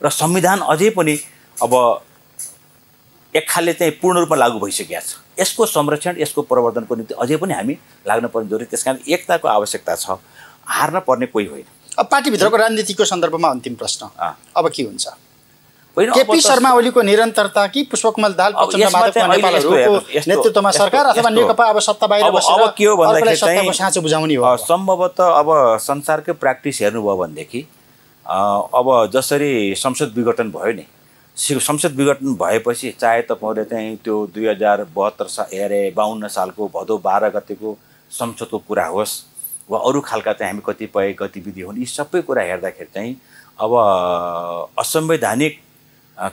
र संविधान अझै पनि अब एक खालले चाहिँ पूर्ण रूपमा लागू भइसकेको छ। यसको संरक्षण यसको प्रवर्धनको निम्ति अझै पनि हामी लाग्न पर्ने जरुरी, त्यसकारण एकताको आवश्यकता छ, हार्न पर्ने कोही होइन। अब पार्टीभित्रको राजनीतिको सन्दर्भमा अन्तिम प्रश्न अब के हुन्छ? केपी शर्मा ओलीको निरन्तरता कि पुष्पकमल दाहाल पक्षमा माधव कुमार नेपालको नेतृत्वमा सरकार अथवा नेकपा अब सत्ता बाहिर बसेर अब के हो भन्दाखेरि चाहिँ साँचो बुझाउने हो। सम्भवतः अब संसारकै प्र्याक्टिस हेर्नुभयो भनेदेखि अब जसरी संसद विघटन भयो नि, संसद विघटन भएपछि चाहे तपाईँले चाहिँ त्यो दुई हजार बहत्तर सा अरे बाहन्न सालको भदौ बाह्र गतिको संसदको कुरा होस् वा अरू खालका चाहिँ हामी कतिपय गतिविधि हुन्, यी सबै कुरा हेर्दाखेरि चाहिँ अब असंवैधानिक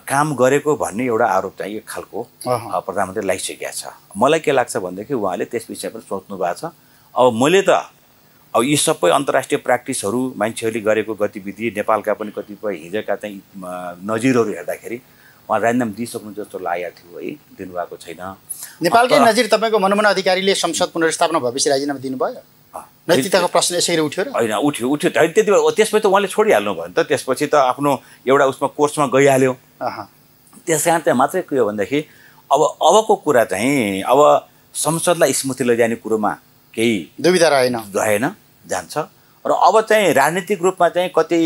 काम गरेको भन्ने एउटा आरोप चाहिँ एक खालको प्रधानमन्त्री लागिसकेको छ। मलाई के लाग्छ भनेदेखि उहाँले त्यस विषय पनि सोच्नु भएको छ। अब मैले त अब यी सबै अन्तर्राष्ट्रिय प्र्याक्टिसहरू मान्छेहरूले गरेको गतिविधि नेपालका पनि कतिपय हिजोका चाहिँ नजिरहरू हेर्दाखेरि उहाँ राजीनामा दिइसक्नु जस्तो लागेको थियो है, दिनुभएको छैन। नेपालकै नजिर तपाईँको मनमोहन अधिकारीले संसद पुनर्स्थापना भएपछि राजीनामा दिनुभयो, नैतिकताको प्रश्न यसरी उठ्यो र होइन? उठ्यो उठ्यो होइन, त्यति बेला त्यसपछि त उहाँले छोडिहाल्नु भयो नि त, त्यसपछि त आफ्नो एउटा उसमा कोर्समा गइहाल्यो। त्यस कारण चाहिँ मात्रै के हो भनेदेखि अब अबको कुरा चाहिँ अब संसदलाई स्मृति लैजाने कुरोमा केही दुविधा रहेन रहेन जान्छ र अब चाहिँ राजनीतिक रूपमा चाहिँ कति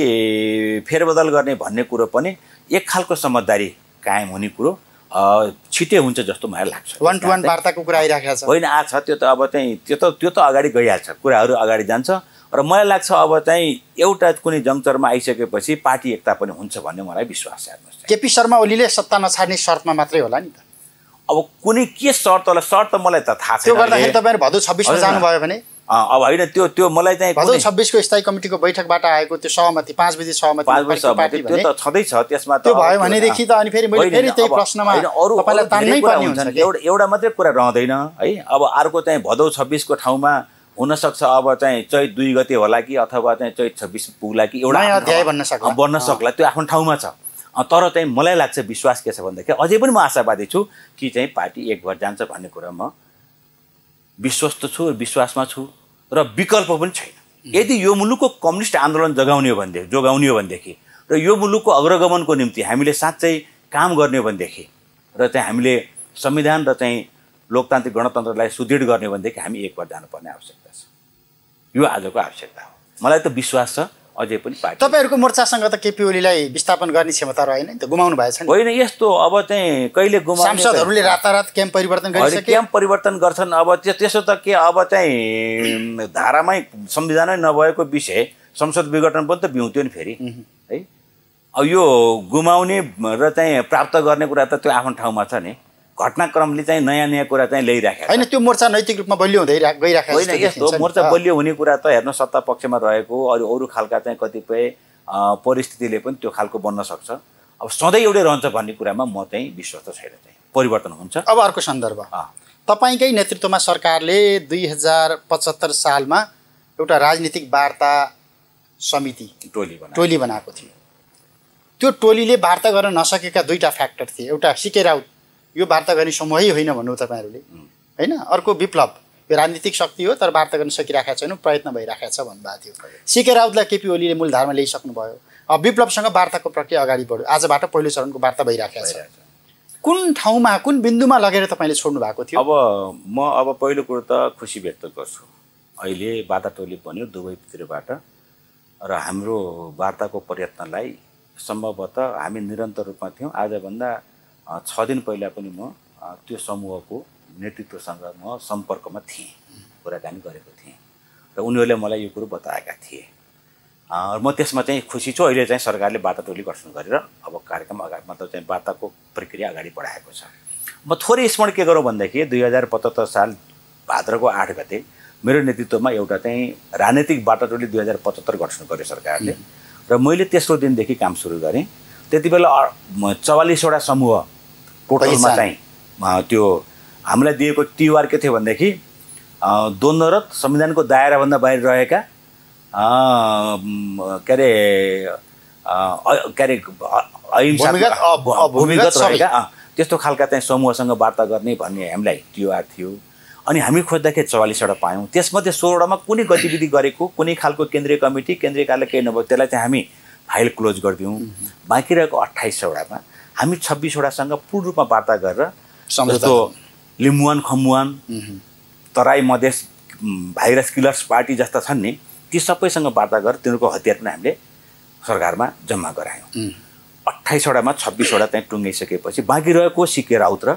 फेरबदल गर्ने भन्ने कुरो पनि एक खालको समझदारी कायम हुने कुरो छिटै हुन्छ जस्तो मलाई लाग्छ। वान टु वान वार्ताको कुरा आइराखेको छ होइन? आ छ, त्यो त अब चाहिँ त्यो त त्यो त अगाडि गइहाल्छ, कुराहरू अगाडि जान्छ र मलाई लाग्छ अब चाहिँ एउटा कुनै जङ्क्चरमा आइसकेपछि पार्टी एकता पनि हुन्छ भन्ने मलाई विश्वास छ। हेर्नुहोस्, केपी शर्मा ओलीले सत्ता नछाड्ने शर्तमा मात्रै होला नि त? अब कुनै के शर्तलाई शर्त मलाई त थाहा छैन, त्यो गर्दाखेरि तपाईहरु भदौ छब्बिस मा जानुभयो भने अब होइन त्यो त्यो मलाई चाहिँ भदौ छब्बिस को स्थायी कमिटीको बैठकबाट आएको त्यो सहमति पाँच बजे सहमति त्यो त छँदैछ, त्यसमा त त्यो भयो भनेदेखि त अनि फेरि मैले फेरि त्यही प्रश्नमा अरू तपाईलाई तान्नै पर्ने हुन्छ नि, एउटा एउटा मात्रै कुरा रहँदैन है। अब अर्को चाहिँ भदौ छब्बिस को ठाउँमा हुनसक्छ अब चाहिँ चैत दुई गते होला कि अथवा चाहिँ चैत छब्बिस पुग्ला कि एउटा अध्याय बन्न सक्ला बन्न सक्ला त्यो आफ्नो ठाउँमा छ। तर चाहिँ मलाई लाग्छ विश्वास के छ भन्दाखेरि अझै पनि म आशावादी छु कि चाहिँ पार्टी एक भएर जान्छ भन्ने कुरा म विश्वस्त छु, विश्वासमा छु र विकल्प पनि छैन। यदि यो मुलुकको कम्युनिस्ट आन्दोलन जगाउने हो भनेदेखि जोगाउने हो भनेदेखि र यो मुलुकको अग्रगमनको निम्ति हामीले साँच्चै काम गर्ने हो भनेदेखि र चाहिँ हामीले संविधान र चाहिँ लोकतान्त्रिक गणतन्त्रलाई सुदृढ गर्ने हो भनेदेखि हामी एक भएर जानुपर्ने आवश्यकता छ। यो आजको आवश्यकता हो, मलाई त विश्वास छ। अझै पनि पार्टी तपाईहरुको मोर्चासँग त केपी ओलीलाई विस्थापन गर्ने क्षमता रहेन नि त, गुमाउनु भएछ नि होइन? यस्तो अब चाहिँ कहिले गुमाउने सांसदहरुले रातारात क्याम्प परिवर्तन गरिसके, क्याम्प परिवर्तन गर्छन्। अब त्यसो त के अब चाहिँ धारामै संविधानै नभएको विषय संसद विघटन पनि त बिउँत्यो नि फेरि है। अब यो गुमाउने र चाहिँ प्राप्त गर्ने कुरा त त्यो आफ्नो ठाउँमा छ नि, घटनाक्रमले चाहिँ नयाँ नयाँ कुरा चाहिँ ल्याइराखेको होइन, त्यो मोर्चा नैतिक रूपमा बलियो हुँदै गइराखेको होइन। यस्तो मोर्चा बलियो हुने कुरा त हेर्नु सत्ता पक्षमा रहेको अरू अरू खालका चाहिँ कतिपय परिस्थितिले पनि त्यो खालको बन्न सक्छ। अब सधैँ एउटै रहन्छ भन्ने कुरामा म चाहिँ विश्वस्त छैन, चाहिँ परिवर्तन हुन्छ। अब अर्को सन्दर्भ, तपाईँकै नेतृत्वमा सरकारले दुई हजार पचहत्तर सालमा एउटा राजनीतिक वार्ता समिति टोली टोली बनाएको थियो। त्यो टोलीले वार्ता गर्न नसकेका दुईवटा फ्याक्टर थिए, एउटा सिके राउत यो वार्ता गर्ने समूहै होइन भन्नु तपाईँहरूले होइन, अर्को विप्लव यो राजनीतिक शक्ति हो तर वार्ता गर्न सकिरहेको छैन, प्रयत्न भइरहेको छ भन्नुभएको थियो। सिके राउतलाई केपी ओलीले मूलधारमा ल्याइसक्नुभयो, अब विप्लवसँग वार्ताको प्रक्रिया अगाडि बढ्यो, आजबाट पहिलो चरणको वार्ता भइरहेको छ। कुन ठाउँमा कुन बिन्दुमा लगेर तपाईँले छोड्नु भएको थियो? अब म अब पहिलो कुरो त खुसी व्यक्त गर्छु, अहिले वार्ता टोली बन्यो दुवैतिरबाट र हाम्रो वार्ताको प्रयत्नलाई सम्भवतः हामी निरन्तर रूपमा थियौँ। आजभन्दा छ दिन पहिला पनि म त्यो समूहको नेतृत्वसँग म सम्पर्कमा थिएँ, कुराकानी गरेको थिएँ र उनीहरूले मलाई यो कुरो बताएका थिए। म त्यसमा चाहिँ खुसी छु। अहिले चाहिँ सरकारले वार्ता टोली गठन गरेर अब कार्यक्रम अगाडि मतलब चाहिँ वार्ताको प्रक्रिया अगाडि बढाएको छ। म थोरै स्मरण के गरौँ भनेदेखि दुई हजार पचहत्तर साल भाद्रको आठ गते मेरो नेतृत्वमा एउटा चाहिँ राजनीतिक वार्ता टोली दुई हजार पचहत्तर गठन गर्यो सरकारले र मैले तेस्रो दिनदेखि काम सुरु गरेँ। त्यति बेला चौवालिसवटा समूह टोटलमा चाहिँ त्यो हामीलाई दिएको तिहार के थियो भनेदेखि द्वन्द्वरत संविधानको दायराभन्दा बाहिर रहेका के अरे के अरे अहिंसा भूमिगत रहेका त्यस्तो खालका चाहिँ समूहसँग वार्ता गर्ने भन्ने हामीलाई तिहार थियो। अनि हामी खोज्दाखेरि चौवालिसवटा पायौँ, त्यसमध्ये सोह्रवटामा कुनै गतिविधि गरेको कुनै खालको केन्द्रीय कमिटी केन्द्रीय कार्यालय केही नभएको त्यसलाई चाहिँ हामी फाइल क्लोज गरिदिउँ। बाँकी रहेको अट्ठाइसवटामा हामी छब्बीसवटासँग पूर्ण रूपमा वार्ता गरेर जस्तो Limbuwan Khambuwan Terai Madhes virus killers party जस्ता छन् नि ती सबैसँग वार्ता गरेर तिनीहरूको हतियार पनि हामीले सरकारमा जम्मा गरायौँ। अट्ठाइसवटामा छब्बीसवटा त्यहाँ टुङ्गाइसकेपछि बाँकी रहेको सिके राउत र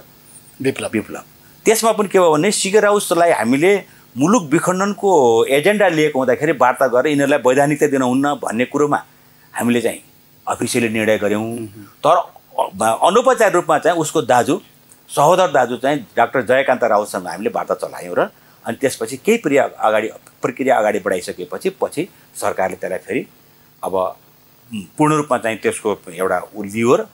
विप्लव विप्लव त्यसमा पनि के भयो भने सिके राउतलाई हामीले मुलुक विखण्डनको एजेन्डा लिएको हुँदाखेरि वार्ता गरेर यिनीहरूलाई वैधानिकता दिनुहुन्न भन्ने कुरोमा हामीले चाहिँ अफिसियली निर्णय गऱ्यौँ। तर अनौपचारिक रूपमा चाहिँ उसको दाजु सहोदर दाजु चाहिँ डाक्टर जयकान्त राउतसँग हामीले वार्ता चलायौँ र अनि त्यसपछि केही प्रक्रिया अगाडि प्रक्रिया अगाडि बढाइसकेपछि पछि सरकारले त्यसलाई फेरि अब पूर्ण रूपमा चाहिँ त्यसको एउटा उ लियो र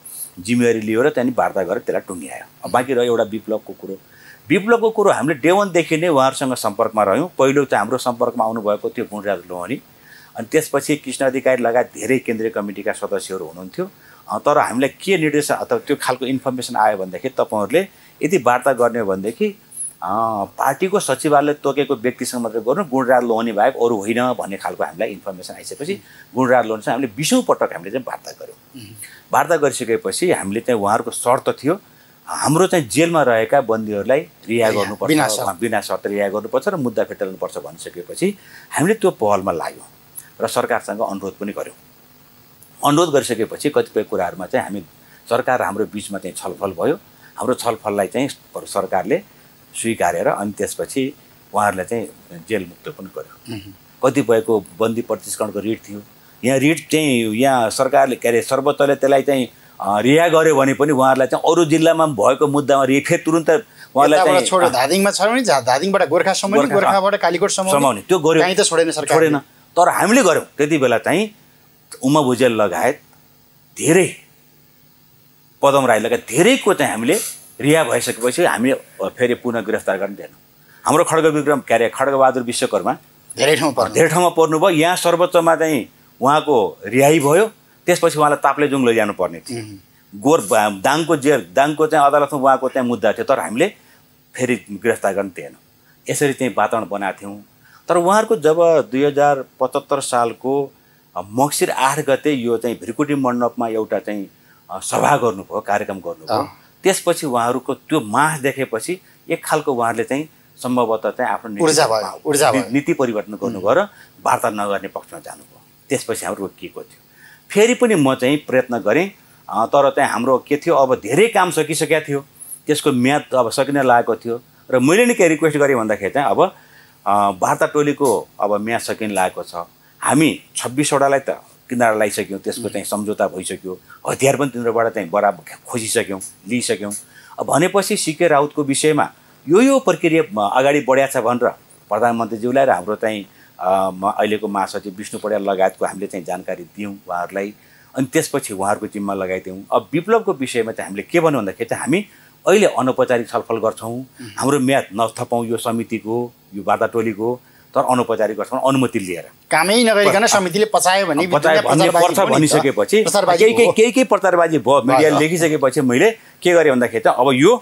जिम्मेवारी लियो र त्यहाँदेखि वार्ता गरेर त्यसलाई टुङ्ग्यायो। अब बाँकी रह्यो एउटा विप्लवको कुरो। विप्लवको कुरो हामीले डे वानदेखि नै उहाँहरूसँग सम्पर्कमा रह्यौँ। पहिलो चाहिँ हाम्रो सम्पर्कमा आउनुभएको थियो गुणराज लोहनी, अनि त्यसपछि कृष्ण अधिकारी लगायत धेरै केन्द्रीय कमिटीका सदस्यहरू हुनुहुन्थ्यो। तर हामीलाई के निर्देश अथवा त्यो खालको इन्फर्मेसन आयो भनेदेखि तपाईँहरूले यदि वार्ता गर्ने हो भनेदेखि पार्टीको सचिवालय तोकेको व्यक्तिसँग मात्रै गर्नु, गुणराज लोहनी बाहेक अरू होइन भन्ने खालको हामीलाई इन्फर्मेसन आइसकेपछि गुणराज लोहनीसँग हामीले बिसौँ पटक हामीले चाहिँ वार्ता गऱ्यौँ। वार्ता गरिसकेपछि हामीले चाहिँ उहाँहरूको शर्त थियो हाम्रो चाहिँ जेलमा रहेका बन्दीहरूलाई रिहा गर्नुपर्छ, बिना शर्त रिहा गर्नुपर्छ र मुद्दा फेटाल्नुपर्छ भनिसकेपछि हामीले त्यो पहलमा लाग्यौँ र सरकारसँग अनुरोध पनि गऱ्यौँ। अनुरोध गरिसकेपछि कतिपय कुराहरूमा चाहिँ हामी सरकार हाम्रो बिचमा चाहिँ छलफल भयो। हाम्रो छलफललाई चाहिँ सरकारले स्वीकारेर अनि त्यसपछि उहाँहरूलाई चाहिँ जेलमुक्त पनि गर्यो। कतिपयको बन्दी प्रतिष्करणको रिट थियो, यहाँ रिट चाहिँ यहाँ सरकारले के अरे सर्वोच्चले त्यसलाई चाहिँ रिहा गर्यो भने पनि उहाँहरूलाई चाहिँ अरू जिल्लामा भएको मुद्दामा रिफे तुरुन्त उहाँलाई छोड्यो। धादिङमा छोड्यो नि, धादिङबाट गोर्खा समाउने, गोर्खाबाट कालीकोट समाउने, त्यो गर्यो, कहीँ त छोडेन सरकारले, छोडेन। तर हामीले गऱ्यौँ। त्यति बेला चाहिँ उमा भुजेल लगायत धेरै पदम राई लगायत धेरैको चाहिँ हामीले रिहा भइसकेपछि हामीले फेरि पुनः गिरफ्तार गर्न दिएनौँ। हाम्रो खड्ग विक्रम के अरे खड्ग बहादुर विश्वकर्मा धेरै ठाउँमा धेरै ठाउँमा पर्नुभयो। यहाँ सर्वोच्चमा चाहिँ उहाँको रिहाई भयो। त्यसपछि उहाँलाई ताप्लेजुङ लैजानुपर्ने थियो। गोर दाङको जेल दाङको चाहिँ अदालतमा उहाँको त्यहाँ मुद्दा थियो, तर हामीले फेरि गिरफ्तार गर्न दिएनौँ। यसरी चाहिँ वातावरण बनाएको थियौँ। तर उहाँहरूको जब दुई हजार पचहत्तर सालको मक्सिर आठ गते यो चाहिँ भ्रिकुटी मण्डपमा एउटा चाहिँ सभा गर्नुभयो, कार्यक्रम गर्नुभयो। त्यसपछि उहाँहरूको त्यो मास देखेपछि एक खालको उहाँहरूले चाहिँ सम्भवतः चाहिँ आफ्नो ऊर्जा भयो, ऊर्जा नीति परिवर्तन गर्नुभयो र वार्ता नगर्ने पक्षमा जानुभयो। त्यसपछि हाम्रो के को थियो फेरि पनि म चाहिँ प्रयत्न गरेँ। तर चाहिँ हाम्रो के थियो, अब धेरै काम सकिसकेको थियो, त्यसको म्याद अब सकिन लागेको थियो र मैले नै के रिक्वेस्ट गरेँ भन्दाखेरि चाहिँ अब वार्ता टोलीको अब म्याद सकिन लागेको छ, हामी छब्बीसवटालाई त किनारा लगाइसक्यौँ, त्यसको चाहिँ सम्झौता भइसक्यो, हतियार पनि तिनीहरूबाट चाहिँ बराबर खोजिसक्यौँ, लिइसक्यौँ। अब भनेपछि सिके राउतको विषयमा यो यो प्रक्रिया अगाडि बढ्या छ भनेर प्रधानमन्त्रीज्यूलाई र हाम्रो चाहिँ अहिलेको महासचिव विष्णु पड़ियाल लगायतको हामीले चाहिँ जानकारी दियौँ उहाँहरूलाई। अनि त्यसपछि उहाँहरूको जिम्मा लगाइदियौँ। अब विप्लवको विषयमा चाहिँ हामीले के भन्यो भन्दाखेरि चाहिँ हामी अहिले अनौपचारिक छलफल गर्छौँ, हाम्रो म्याद नथपाउँ यो समितिको, यो वार्ता टोलीको, तर अनौपचारिक गर्छौँ अनुमति लिएर, कामै नगरिकन समितिले पचायो भने पर्छ भनिसकेपछि केही केही केही प्रचारबाजी भयो। मिडियाले लेखिसकेपछि मैले के गरेँ भन्दाखेरि त अब यो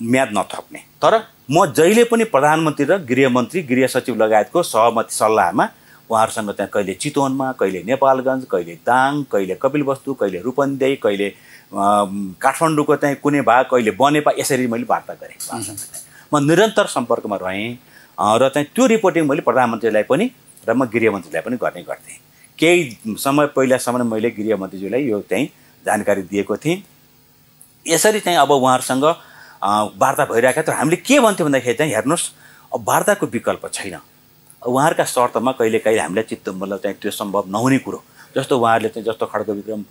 म्याद नथप्ने, तर म जहिले पनि प्रधानमन्त्री र गृहमन्त्री गृह सचिव लगायतको सहमति सल्लाहमा उहाँहरूसँग त्यहाँ कहिले चितवनमा, कहिले नेपालगञ्ज, कहिले दाङ, कहिले कपिलवस्तु, कहिले रूपन्देही, कहिले काठमाडौँको चाहिँ कुनै भाग, कहिले बनेपा, यसरी मैले वार्ता गरेँ। म निरन्तर सम्पर्कमा रहेँ र चाहिँ त्यो रिपोर्टिङ मैले प्रधानमन्त्रीलाई पनि र म गृहमन्त्रीलाई पनि गर्ने गर्थेँ। केही समय पहिलासम्म मैले गृहमन्त्रीज्यूलाई यो चाहिँ जानकारी दिएको थिएँ। यसरी चाहिँ अब उहाँहरूसँग वार्ता भइरहेको, तर हामीले के भन्थ्यौँ भन्दाखेरि चाहिँ हेर्नुहोस् अब वार्ताको विकल्प छैन। उहाँहरूका शर्तमा कहिले काहीँ हामीलाई चित्त मतलब चाहिँ त्यो सम्भव नहुने कुरो, जस्तो उहाँहरूले चाहिँ जस्तो खड्ग विक्रम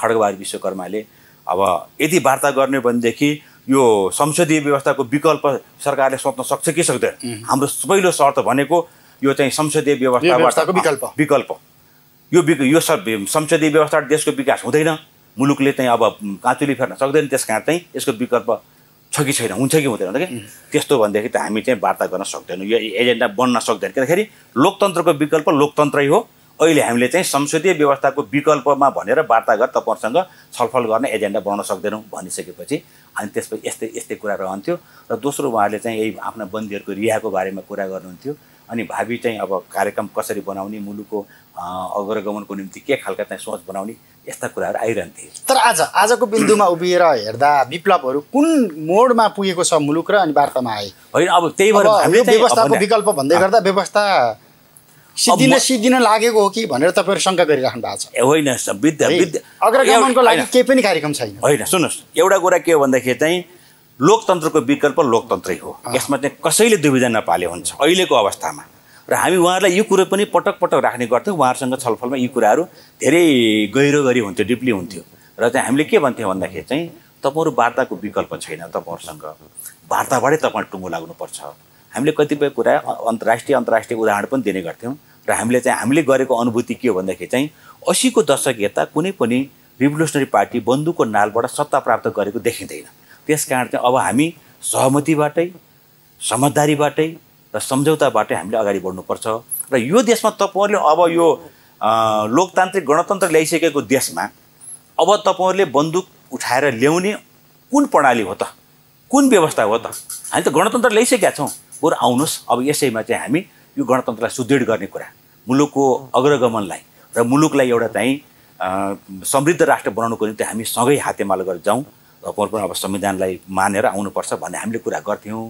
खड्ग बहादुर विश्वकर्माले अब यदि वार्ता गर्ने भनेदेखि यो संसदीय व्यवस्थाको विकल्प सरकारले सोच्न सक्छ कि सक्दैन। हाम्रो पहिलो शर्त भनेको यो चाहिँ संसदीय व्यवस्थाको विकल्प विकल्प यो यो संसदीय व्यवस्था देशको विकास हुँदैन, मुलुकले चाहिँ अब काँचुली फेर्न सक्दैन, त्यस कारण चाहिँ यसको विकल्प छ कि छैन, हुन्छ कि हुँदैन क्या, त्यस्तो भनेदेखि त हामी चाहिँ वार्ता गर्न सक्दैनौँ, यो एजेन्डा बन्न सक्दैन। किनखेरि लोकतन्त्रको विकल्प लोकतन्त्रै हो। अहिले हामीले चाहिँ संसदीय व्यवस्थाको विकल्पमा भनेर वार्ता गरेर तपाईँहरूसँग छलफल गर्ने एजेन्डा बनाउन सक्दैनौँ भनिसकेपछि अनि त्यसपछि यस्तै यस्तै कुरा रहन्थ्यो। र दोस्रो उहाँहरूले चाहिँ यही आफ्ना बन्दीहरूको रिहाको बारेमा कुरा गर्नुहुन्थ्यो। अनि भावी चाहिँ अब कार्यक्रम कसरी बनाउने, मुलुकको अग्रगमनको निम्ति के खालका चाहिँ सोच बनाउने, यस्ता कुराहरू आइरहन्थे। तर आज आजको बिन्दुमा उभिएर हेर्दा विप्लवहरू कुन मोडमा पुगेको छ मुलुक र अनि वार्तामा आए हैन। अब त्यही भएर हामीले व्यवस्थाको विकल्प भन्दै गर्दा व्यवस्था सिद्धिन सिद्धिन लागेको हो कि भनेर तपाईहरु शंका गरिराख्नु भएको छ। होइन विद्या विद्या अग्रगमनको लागि केही पनि कार्यक्रम छैन। होइन सुन्नुस्, एउटा कुरा के हो भन्दाखेरि चाहिँ लोकतन्त्रको विकल्प लोकतन्त्रै हो, यसमा चाहिँ कसैले दुविधा नपाले हुन्छ अहिलेको अवस्थामा। र हामी उहाँहरूलाई यो कुरो पनि पटक पटक राख्ने गर्थ्यौँ, उहाँहरूसँग छलफलमा यी कुराहरू धेरै गहिरो गरी हुन्थ्यो, डिप्ली हुन्थ्यो। र चाहिँ हामीले के भन्थ्यौँ भन्दाखेरि चाहिँ तपाईँहरू वार्ताको विकल्प छैन, तपाईँहरूसँग वार्ताबाटै तपाईँ टुङ्गो लाग्नुपर्छ। हामीले कतिपय कुरा अन्तर्राष्ट्रिय अन्तर्राष्ट्रिय उदाहरण पनि दिने गर्थ्यौँ। र हामीले चाहिँ हामीले गरेको अनुभूति के हो भन्दाखेरि चाहिँ असीको दशक यता कुनै पनि रिभोल्युसनरी पार्टी बन्दुकको नालबाट सत्ता प्राप्त गरेको देखिँदैन। त्यस कारण चाहिँ अब हामी सहमतिबाटै समझदारीबाटै र सम्झौताबाटै हामीले अगाडि बढ्नुपर्छ। र यो देशमा तपाईँहरूले अब यो लोकतान्त्रिक गणतन्त्र ल्याइसकेको देशमा अब तपाईँहरूले बन्दुक उठाएर ल्याउने कुन प्रणाली हो त, कुन व्यवस्था हो त? हामी त गणतन्त्र ल्याइसकेका छौँ, बरु आउनुहोस् अब यसैमा चाहिँ हामी यो गणतन्त्रलाई सुदृढ गर्ने कुरा, मुलुकको अग्रगमनलाई र मुलुकलाई एउटा चाहिँ समृद्ध राष्ट्र बनाउनुको निम्ति हामी सँगै हातेमालो गरेर जाउँ, तपाईँहरू पनि अब संविधानलाई मानेर आउनुपर्छ भन्ने हामीले कुरा गर्थ्यौँ।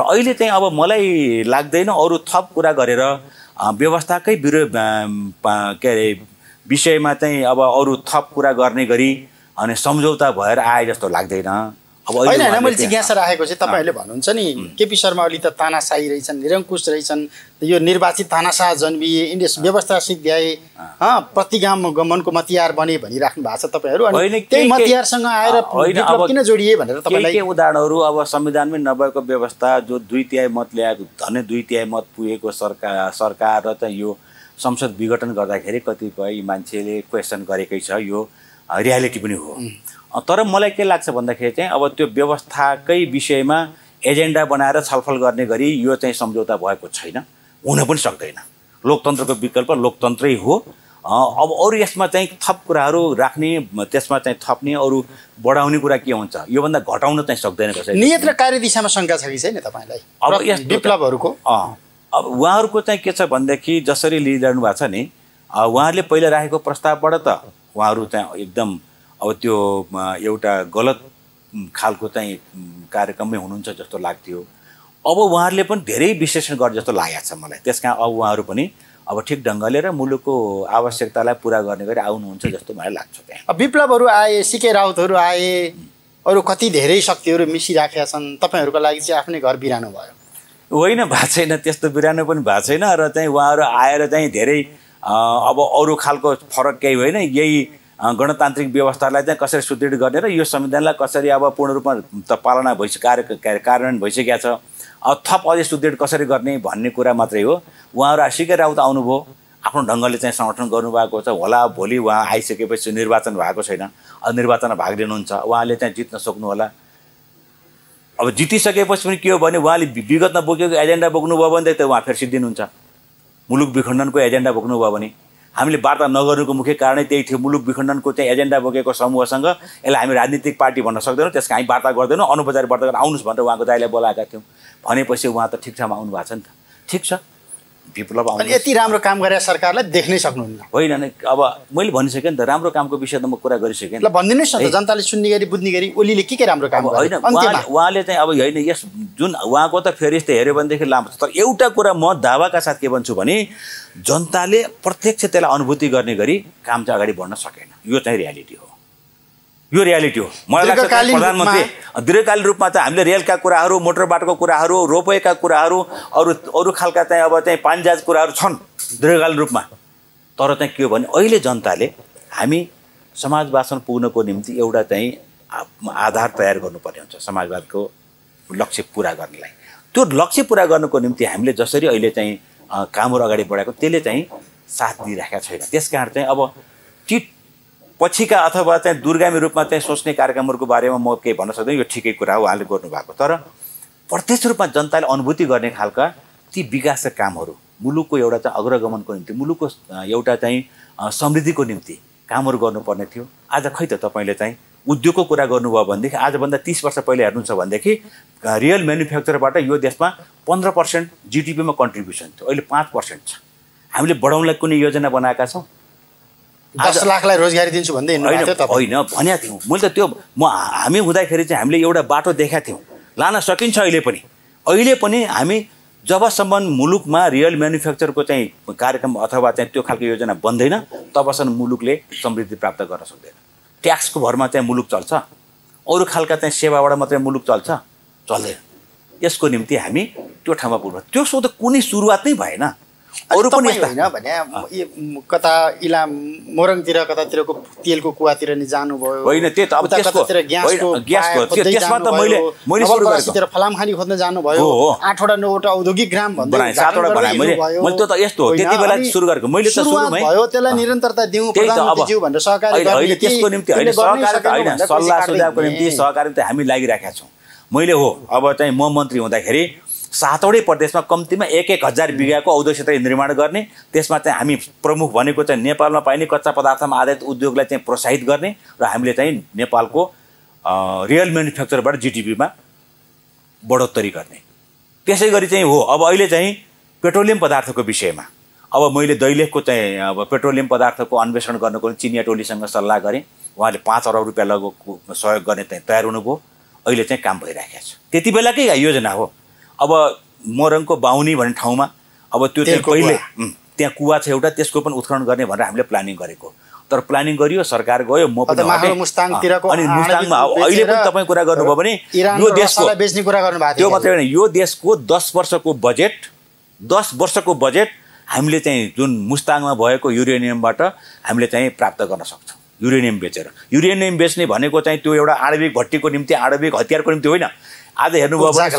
र अहिले चाहिँ अब मलाई लाग्दैन अरू थप कुरा गरेर व्यवस्थाकै विरोध के अरे विषयमा चाहिँ अब अरू थप कुरा गर्ने गरी अनि सम्झौता भएर आए जस्तो लाग्दैन। अब होइन मैले जिज्ञासा राखेको चाहिँ तपाईँहरूले भन्नुहुन्छ नि केपी शर्मा ओली त तानाशाही रहेछन्, निरङ्कुश रहेछन्, यो निर्वाचित तानाशाह जन्मिए, इन्डिया व्यवस्था सिद्ध्याए, प्रतिगाम गमनको मतियार बने भनिराख्नु भएको छ तपाईँहरू। अनि त्यही मतियारसँग आएर विप्लव किन जोडिए भनेर तपाईँलाई के उदाहरणहरू अब संविधानमै नभएको व्यवस्था जो दुई तिहाई मत ल्याएको धनै दुई तिहाई मत पुगेको सरकार सरकार र चाहिँ यो संसद विघटन गर्दाखेरि कतिपय मान्छेले क्वेसन गरेकै छ, यो रियालिटी पनि हो। तर मलाई के लाग्छ भन्दाखेरि चाहिँ अब त्यो व्यवस्थाकै विषयमा एजेन्डा बनाएर छलफल गर्ने गरी यो चाहिँ सम्झौता भएको छैन, हुन पनि सक्दैन। लोकतन्त्रको विकल्प लोकतन्त्रै हो। अब अरू यसमा चाहिँ थप कुराहरू राख्ने, त्यसमा चाहिँ थप्ने, अरू बढाउने कुरा के हुन्छ? योभन्दा घटाउन चाहिँ सक्दैन कसैले। नियत र कार्यदिशामा शङ्का छ कि छैन तपाईँलाई अब यस विप्लवहरूको? अब उहाँहरूको चाहिँ के छ भनेदेखि जसरी लिइरहनु भएको छ नि, उहाँहरूले पहिला राखेको प्रस्तावबाट त उहाँहरू चाहिँ एकदम अब त्यो एउटा गलत खालको चाहिँ कार्यक्रममै हुनुहुन्छ जस्तो लाग्थ्यो। अब उहाँहरूले पनि धेरै विश्लेषण गरे जस्तो लागेको छ मलाई। त्यस कारण अब उहाँहरू पनि अब ठिक ढङ्गले र मुलुकको आवश्यकतालाई पुरा गर्ने गरी आउनुहुन्छ जस्तो मलाई लाग्छ। त्यहाँ विप्लवहरू आए, सिके राउतहरू आए, अरू कति धेरै शक्तिहरू मिसिराखेका छन्, तपाईँहरूको लागि चाहिँ आफ्नै घर बिरानो भयो? होइन भएको छैन, त्यस्तो बिरानो पनि भएको छैन। र चाहिँ उहाँहरू आएर चाहिँ धेरै अब अरू खालको फरक केही होइन, यही गणतान्त्रिक व्यवस्थालाई चाहिँ कसरी सुदृढ गर्ने र यो संविधानलाई कसरी अब पूर्ण रूपमा त पालना भइसक्यो, कार्य कार्यान्वयन भइसकेको छ, अब थप अझै सुदृढ कसरी गर्ने भन्ने कुरा मात्रै हो। उहाँहरू सिके राउत आउनुभयो, आफ्नो ढङ्गले चाहिँ समर्थन गर्नुभएको छ, होला भोलि उहाँ आइसकेपछि निर्वाचन भएको छैन, अब निर्वाचनमा भाग लिनुहुन्छ, उहाँले चाहिँ जित्न सक्नुहोला। अब जितिसकेपछि पनि के हो भने उहाँले विगतमा बोकेको एजेन्डा बोक्नुभयो भनेदेखि त उहाँ फेरि सिद्धिनुहुन्छ। मुलुक विखण्डनको एजेन्डा बोक्नुभयो भने, हामीले वार्ता नगर्नुको मुख्य कारणै त्यही थियो, मुलुक विखण्डनको चाहिँ एजेन्डा बोकेको समूहसँग यसलाई हामी राजनीतिक पार्टी भन्न सक्दैनौँ, त्यसका हामी वार्ता गर्दैनौँ, अनौपचारिक वार्ता गरेर आउनुहोस् भनेर उहाँको दाइलाई बोलाएका थियौँ। भनेपछि उहाँ त ठिक ठाउँमा आउनु भएको छ नि त, ठिक छ विप्लव आउनु। यति राम्रो काम गरेर सरकारलाई देख्नै सक्नुहुन्न? होइन, अब मैले भनिसकेँ नि त, राम्रो कामको विषयमा म कुरा गरिसकेँ। ल भनिदिनुहोस् न, जनताले सुन्ने गरी बुझ्ने गरी ओलीले के के राम्रो काम गरेन? उहाँले चाहिँ अब होइन यस जुन उहाँको त फेरि यस्तो हेऱ्यो भनेदेखि लामो छ, तर एउटा कुरा म दावाका साथ के भन्छु भने जनताले प्रत्यक्ष त्यसलाई अनुभूति गर्ने गरी काम चाहिँ अगाडि बढ्न सकेन, यो चाहिँ रियालिटी हो। यो रियालिटी हो। मलाई लाग्छ प्रधानमन्त्री दीर्घकालीन रूपमा चाहिँ हामीले रेलका कुराहरू, मोटर बाटोको कुराहरू, रोपवेका कुराहरू, अरू अरू खालका चाहिँ अब चाहिँ पानीजाज कुराहरू छन् दीर्घकालीन रूपमा। तर चाहिँ के हो भने अहिले जनताले हामी समाजवादसम्म पुग्नको निम्ति एउटा चाहिँ आधार तयार गर्नुपर्ने हुन्छ, समाजवादको लक्ष्य पुरा गर्नलाई। त्यो लक्ष्य पुरा गर्नको निम्ति हामीले जसरी अहिले चाहिँ कामहरू अगाडि बढाएको त्यसले चाहिँ साथ दिइराखेका छैन। त्यस कारण चाहिँ अब चिट पछिका अथवा चाहिँ दुर्गामी रूपमा चाहिँ सोच्ने कार्यक्रमहरूको बारेमा म केही भन्न सक्दैन, यो ठिकै कुरा हो उहाँले गर्नुभएको। तर प्रत्यक्ष रूपमा जनताले अनुभूति गर्ने खालका ती विकासका कामहरू, मुलुकको एउटा चाहिँ अग्रगमनको निम्ति, मुलुकको एउटा चाहिँ समृद्धिको निम्ति कामहरू गर्नुपर्ने थियो। आज खै त तपाईँले चाहिँ उद्योगको कुरा गर्नुभयो भनेदेखि आजभन्दा तीस वर्ष पहिले हेर्नुहुन्छ भनेदेखि रियल म्यानुफ्याक्चरबाट यो देशमा पन्ध्र पर्सेन्ट जिडिपीमा कन्ट्रिब्युसन थियो, अहिले पाँच पर्सेन्ट छ। हामीले बढाउनलाई कुनै योजना बनाएका छौँ? दस लाखलाई रोजगारी दिन्छु भन्दै होइन भनेको थियौँ मैले त त्यो म हामी हुँदाखेरि चाहिँ हामीले एउटा बाटो देखाएको थियौँ लान सकिन्छ। अहिले पनि अहिले पनि हामी जबसम्म मुलुकमा रियल म्यानुफ्याक्चरको चाहिँ कार्यक्रम अथवा चाहिँ त्यो खालको योजना बन्दैन तबसम्म मुलुकले समृद्धि प्राप्त गर्न सक्दैन। ट्याक्सको भरमा चाहिँ मुलुक चल्छ, अरू खालका चाहिँ सेवाबाट मात्रै मुलुक चल्छ चल्दैन। यसको निम्ति हामी त्यो ठाउँमा पुग्नु त्यो सो त कुनै सुरुवात नै भएन। अरू पनि होइन भने कता इलाम मोरङतिर कतातिरको तेलको कुवातिर नि जानुभयो होइन त्यही त। अब त्यसकोतिर ग्यासको ग्यासको त्यसमा त मैले मैले सुरु गरेको फलामखानी खोज्न जानुभयो आठवटा नौवटा औद्योगिक ग्राम भन्दै सातवटा बनाए मैले मैले त्यो त यस्तो हो त्यति बेला सुरु गरेको मैले त सुरुमै भयो। त्यसलाई निरन्तरता दिउँ प्रधानमन्त्रीज्यू भनेर सहकारी गर्ने त्यसको निम्ति होइन सहकारी त हैन सल्लाह सुझावको निम्ति सहकारी त हामी लागिराखेका छौँ। मैले हो अब चाहिँ म मन्त्री हुँदाखेरि सातवटै प्रदेशमा कम्तीमा एक एक हजार बिघाको औद्योगिक क्षेत्र निर्माण गर्ने, त्यसमा चाहिँ हामी प्रमुख भनेको चाहिँ नेपालमा पाइने कच्चा पदार्थमा आधारित उद्योगलाई चाहिँ प्रोत्साहित गर्ने र हामीले चाहिँ नेपालको रियल म्यानुफ्याक्चरबाट जिडिपीमा बढोत्तरी गर्ने। त्यसै गरी चाहिँ हो अब अहिले चाहिँ पेट्रोलियम पदार्थको विषयमा अब मैले दैलेखको चाहिँ अब पेट्रोलियम पदार्थको अन्वेषण गर्नको चिनिया टोलीसँग सल्लाह गरेँ, उहाँले पाँच अरब रुपियाँ लगभग सहयोग गर्ने तयार हुनुभयो। अहिले चाहिँ काम भइरहेको छ, त्यति बेलाकै योजना हो। अब मोरङको बाहुनी भन्ने ठाउँमा अब त्यो चाहिँ पहिले त्यहाँ कुवा छ एउटा, त्यसको पनि उत्खनन गर्ने भनेर हामीले प्लानिङ गरेको तर प्लानिङ गरियो सरकार गयो म पनि अनि मुस्ताङमा अहिले पनि तपाईँ कुरा गर्नुभयो भने यो देशको बेच्ने कुरा गर्नुभएको त्यो मात्रै होइन यो देशको दस वर्षको बजेट दस वर्षको बजेट हामीले चाहिँ जुन मुस्ताङमा भएको युरेनियमबाट हामीले चाहिँ प्राप्त गर्न सक्छौँ। युरेनियम बेचेर युरेनियम बेच्ने भनेको चाहिँ त्यो एउटा आणविक भट्टीको निम्ति आणविक हतियारको निम्ति होइन। आज हेर्नुभयो भने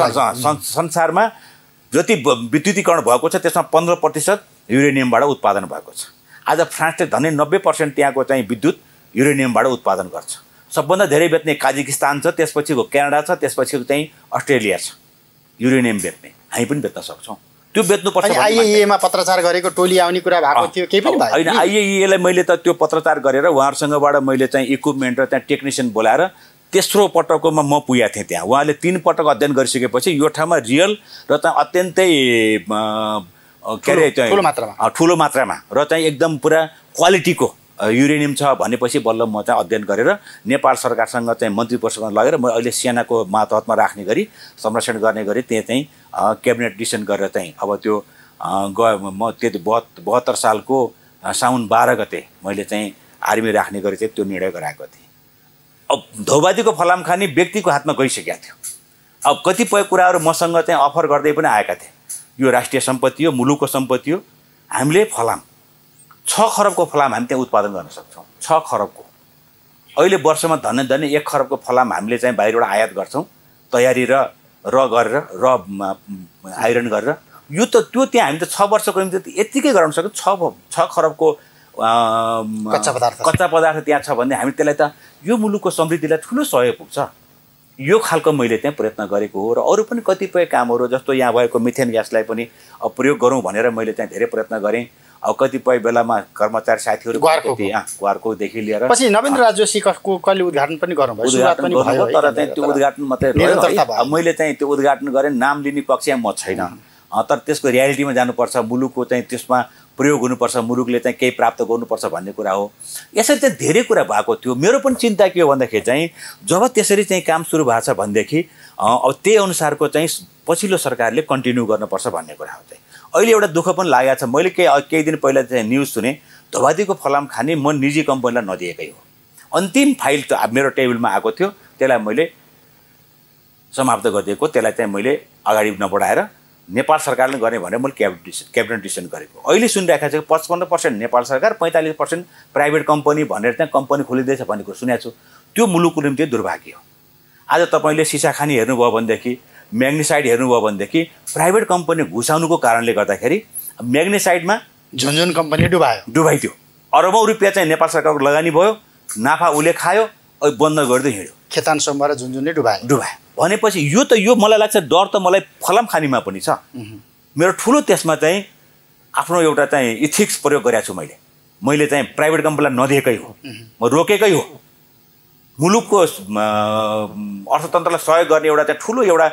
संसारमा जति विद्युतीकरण भएको छ त्यसमा पन्ध्र प्रतिशत युरेनियमबाट उत्पादन भएको छ। आज फ्रान्सले झन्डै नब्बे पर्सेन्ट त्यहाँको चाहिँ विद्युत युरेनियमबाट उत्पादन गर्छ। सबभन्दा धेरै बेच्ने काजाकिस्तान छ, त्यसपछिको क्यानाडा छ, त्यसपछिको चाहिँ अस्ट्रेलिया छ। युरेनियम बेच्ने हामी पनि बेच्न सक्छौँ, त्यो बेच्नुपर्छ। आइएइएमा पत्रचार गरेको टोली आउने कुरा भएको थियो केही पनि होइन। आइएइएलाई मैले त त्यो पत्रचार गरेर उहाँहरूसँगबाट मैले चाहिँ इक्विपमेन्ट र त्यहाँ टेक्निसियन बोलाएर तेस्रो पटकमा म पुगेको थिएँ त्यहाँ। उहाँले तीन पटक अध्ययन गरिसकेपछि यो ठाउँमा रियल र चाहिँ अत्यन्तै के अरे ठुलो मात्रामा ठुलो मात्रामा र चाहिँ एकदम पुरा क्वालिटीको युरेनियम छ भनेपछि बल्ल म चाहिँ अध्ययन गरेर नेपाल सरकारसँग चाहिँ मन्त्री परिषदमा लगेर म अहिले सेनाको मातहतमा राख्ने गरी संरक्षण गर्ने गरी त्यहाँ चाहिँ क्याबिनेट डिसिसन गरेर चाहिँ अब त्यो गयो। म त्यति बहत् बहत्तर सालको साउन बाह्र गते मैले चाहिँ आर्मी राख्ने गरी चाहिँ त्यो निर्णय गराएको थिएँ। अब धौबादीको फलामखानी व्यक्तिको हातमा गइसकेको थियो। अब कतिपय कुराहरू मसँग चाहिँ अफर गर्दै पनि आएका थिए। यो राष्ट्रिय सम्पत्ति हो, मुलुकको सम्पत्ति हो। हामीले फलाम छ खरबको फलाम हामी त्यहाँ उत्पादन गर्न सक्छौँ, छ खरबको। अहिले वर्षमा धन्य धन्य एक खरबको फलाम हामीले चाहिँ बाहिरबाट आयात गर्छौँ तयारी र र गरेर र आइरन गरेर। यो त त्यो त्यहाँ हामी त छ वर्षको निम्ति यत्तिकै गराउन सक्छौँ। छ छ खरबको कच्चा पदार्थ कच्चा पदार्थ त्यहाँ छ भने हामी त्यसलाई त यो मुलुकको समृद्धिलाई ठुलो सहयोग पुग्छ। यो खालको मैले त्यहाँ प्रयत्न गरेको हो र अरू पनि कतिपय कामहरू जस्तो यहाँ भएको मिथेन ग्यासलाई पनि अब प्रयोग गरौँ भनेर मैले त्यहाँ धेरै प्रयत्न गरेँ। अब कतिपय बेलामा कर्मचारी साथीहरू ग्वारकोदेखि लिएर पछि नविन्द्र राज जोशी कहिले उद्घाटन पनि गर्नुभयो तर चाहिँ त्यो उद्घाटन मात्रै मैले चाहिँ त्यो उद्घाटन गरेँ। नाम लिने पक्षमा म छैन तर त्यसको रियालिटीमा जानुपर्छ, मुलुकको चाहिँ त्यसमा प्रयोग हुनुपर्छ, मुलुकले चाहिँ केही प्राप्त गर्नुपर्छ भन्ने कुरा हो। यसरी चाहिँ धेरै कुरा भएको थियो। मेरो पनि चिन्ता के हो भन्दाखेरि चाहिँ जब त्यसरी चाहिँ काम सुरु भएको छ भनेदेखि अब त्यही अनुसारको चाहिँ पछिल्लो सरकारले कन्टिन्यू गर्नुपर्छ भन्ने कुरा हो। चाहिँ अहिले एउटा दुःख पनि लागेको छ। मैले केही केही दिन पहिला चाहिँ न्युज सुने धोबादीको फलाम खाने म निजी कम्पनीलाई नदिएकै हो। अन्तिम फाइल त मेरो टेबलमा आएको थियो, त्यसलाई मैले समाप्त गरिदिएको। त्यसलाई चाहिँ मैले अगाडि नबढाएर नेपाल सरकारले गर्ने भनेर मैले क्याबिनेट क्याबिनेट डिसिसन गरेको। अहिले सुनिरहेको छ पचपन्न पर्सेन्ट नेपाल सरकार पैँतालिस पर्सेन्ट प्राइभेट कम्पनी भनेर त्यहाँ कम्पनी खोलिँदैछ भन्ने कुरो सुनेको छु। त्यो मुलुकको निम्ति दुर्भाग्य हो। आज तपाईँले सिसाखानी हेर्नुभयो भनेदेखि म्याग्नेसाइड हेर्नुभयो भनेदेखि प्राइभेट कम्पनी घुसाउनुको कारणले गर्दाखेरि म्याग्नेसाइडमा झुन झुन कम्पनी डुबायो डुबाइदियो अरबौँ रुपियाँ चाहिँ नेपाल सरकारको लगानी भयो, नाफा उसले खायो, बन्द गरिदियो हिँड्यो, खेतान सोमबार झुन झुन नै डुबायो डुबायो भनेपछि यो त यो मलाई लाग्छ डर त मलाई फलामखानीमा पनि छ। मेरो ठुलो त्यसमा चाहिँ आफ्नो एउटा चाहिँ इथिक्स प्रयोग गरेको छु। मैले मैले चाहिँ प्राइभेट कम्पनीलाई नदिएकै हो, म रोकेकै हो। मुलुकको अर्थतन्त्रलाई सहयोग गर्ने एउटा चाहिँ ठुलो एउटा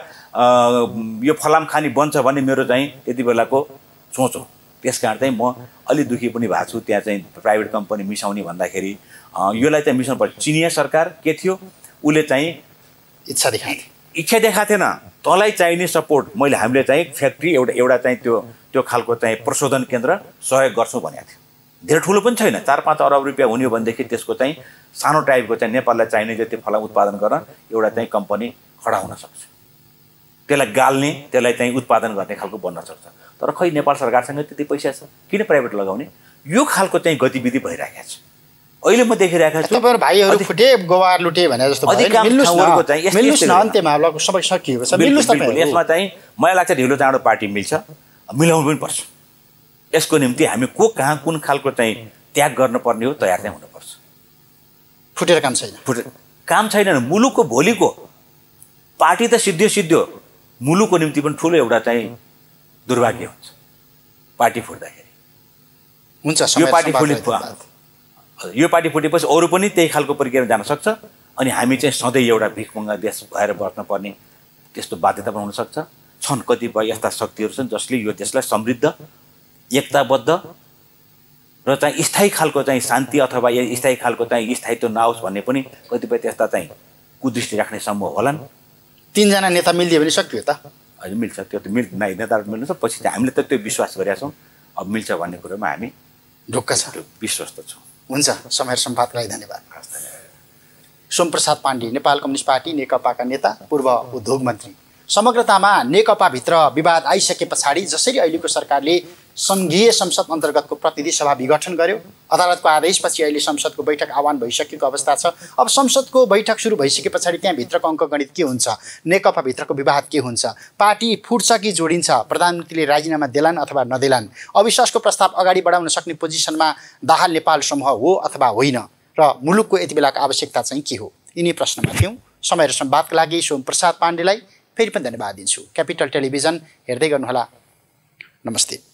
यो फलामखानी बन्छ भन्ने मेरो चाहिँ त्यति बेलाको सोच हो। त्यस कारण चाहिँ म अलि दुखी पनि भएको छु। त्यहाँ चाहिँ प्राइभेट कम्पनी मिसाउने भन्दाखेरि यसलाई चाहिँ मिसाउनु पर्छ। चिनिया सरकार के थियो, उसले चाहिँ इच्छा देखाएको थियो, इच्छा देखाएको थिएन। तँलाई चाहिने सपोर्ट मैले हामीले चाहिँ फ्याक्ट्री एउटा एउटा चाहिँ त्यो त्यो खालको चाहिँ प्रशोधन केन्द्र सहयोग गर्छौँ भनेको थियो। धेरै ठुलो पनि छैन, चार पाँच अरब रुपियाँ हुने हो भनेदेखि त्यसको चाहिँ सानो टाइपको चाहिँ नेपाललाई चाहिने जति फला उत्पादन गर्न एउटा चाहिँ कम्पनी खडा हुन सक्छ, त्यसलाई गाल्ने, त्यसलाई चाहिँ उत्पादन गर्ने खालको बन्न सक्छ। तर खै नेपाल सरकारसँग त्यति पैसा छ, किन प्राइभेट लगाउने? यो खालको चाहिँ गतिविधि भइरहेको छ। अहिले म देखिरहेको छु तपाईहरु भाइहरु फुटे गोवार लुटे भने जस्तो यसमा चाहिँ मलाई लाग्छ ढिलो चाँडो पार्टी मिल्छ, मिलाउनु पनि पर्छ। यसको निम्ति हामी को कहाँ कुन खालको चाहिँ त्याग गर्नुपर्ने हो तयार चाहिँ हुनुपर्छ। फुटेर काम छैन, फुटेर काम छैन। मुलुकको भोलिको पार्टी त सिद्धो सिद्धो मुलुकको निम्ति पनि ठुलो एउटा चाहिँ दुर्भाग्य हुन्छ पार्टी फुट्दाखेरि। हुन्छ, यो पार्टी फुट्यो, यो पार्टी फुटेपछि अरू पनि त्यही खालको प्रक्रियामा जान सक्छ अनि हामी चाहिँ सधैँ एउटा भिखमङ्गा देश भएर बस्नुपर्ने त्यस्तो बाध्यता पनि हुनसक्छ। छन् कतिपय यस्ता शक्तिहरू छन् जसले यो देशलाई समृद्ध, एकताबद्ध र चाहिँ स्थायी खालको चाहिँ शान्ति अथवा स्थायी खालको चाहिँ स्थायित्व नआओस् भन्ने पनि कतिपय त्यस्ता चाहिँ कुदृष्टि राख्ने समूह होलान्। तीनजना नेता मिलिदियो भने सक्यो त? हजुर मिल्छ, त्यो त मिल् नेताहरू मिल्नु छ, पछि चाहिँ हामीले त त्यो विश्वास गरेका छौँ। अब मिल्छ भन्ने कुरोमा हामी ढुक्क छ, विश्वस्त छौँ। हुन्छ, समय सम्पादकलाई धन्यवाद। सोम प्रसाद पाण्डे, नेपाल कम्युनिस्ट पार्टी नेकपाका नेता, पूर्व उद्योग मन्त्री। समग्रतामा नेकपाभित्र विवाद आइसके पछाडि जसरी अहिलेको सरकारले सङ्घीय संसद अन्तर्गतको प्रतिनिधि सभा विघटन गर्यो, अदालतको आदेशपछि अहिले संसदको बैठक आह्वान भइसकेको अवस्था छ। अब संसदको बैठक सुरु भइसके पछाडि त्यहाँभित्रको अङ्कगणित के हुन्छ, नेकपाभित्रको विवाद के हुन्छ, पार्टी फुट्छ कि जोडिन्छ, प्रधानमन्त्रीले राजीनामा देलान् अथवा नदेलान्, अविश्वासको प्रस्ताव अगाडि बढाउन सक्ने पोजिसनमा दाहाल नेपाल समूह हो अथवा होइन, र मुलुकको यति बेलाको आवश्यकता चाहिँ के हो, यिनी प्रश्नमा थियौँ। समय र संवादका लागि सोम प्रसाद पाण्डेलाई फेरि पनि धन्यवाद दिन्छु। क्यापिटल टेलिभिजन हेर्दै गर्नुहोला। नमस्ते।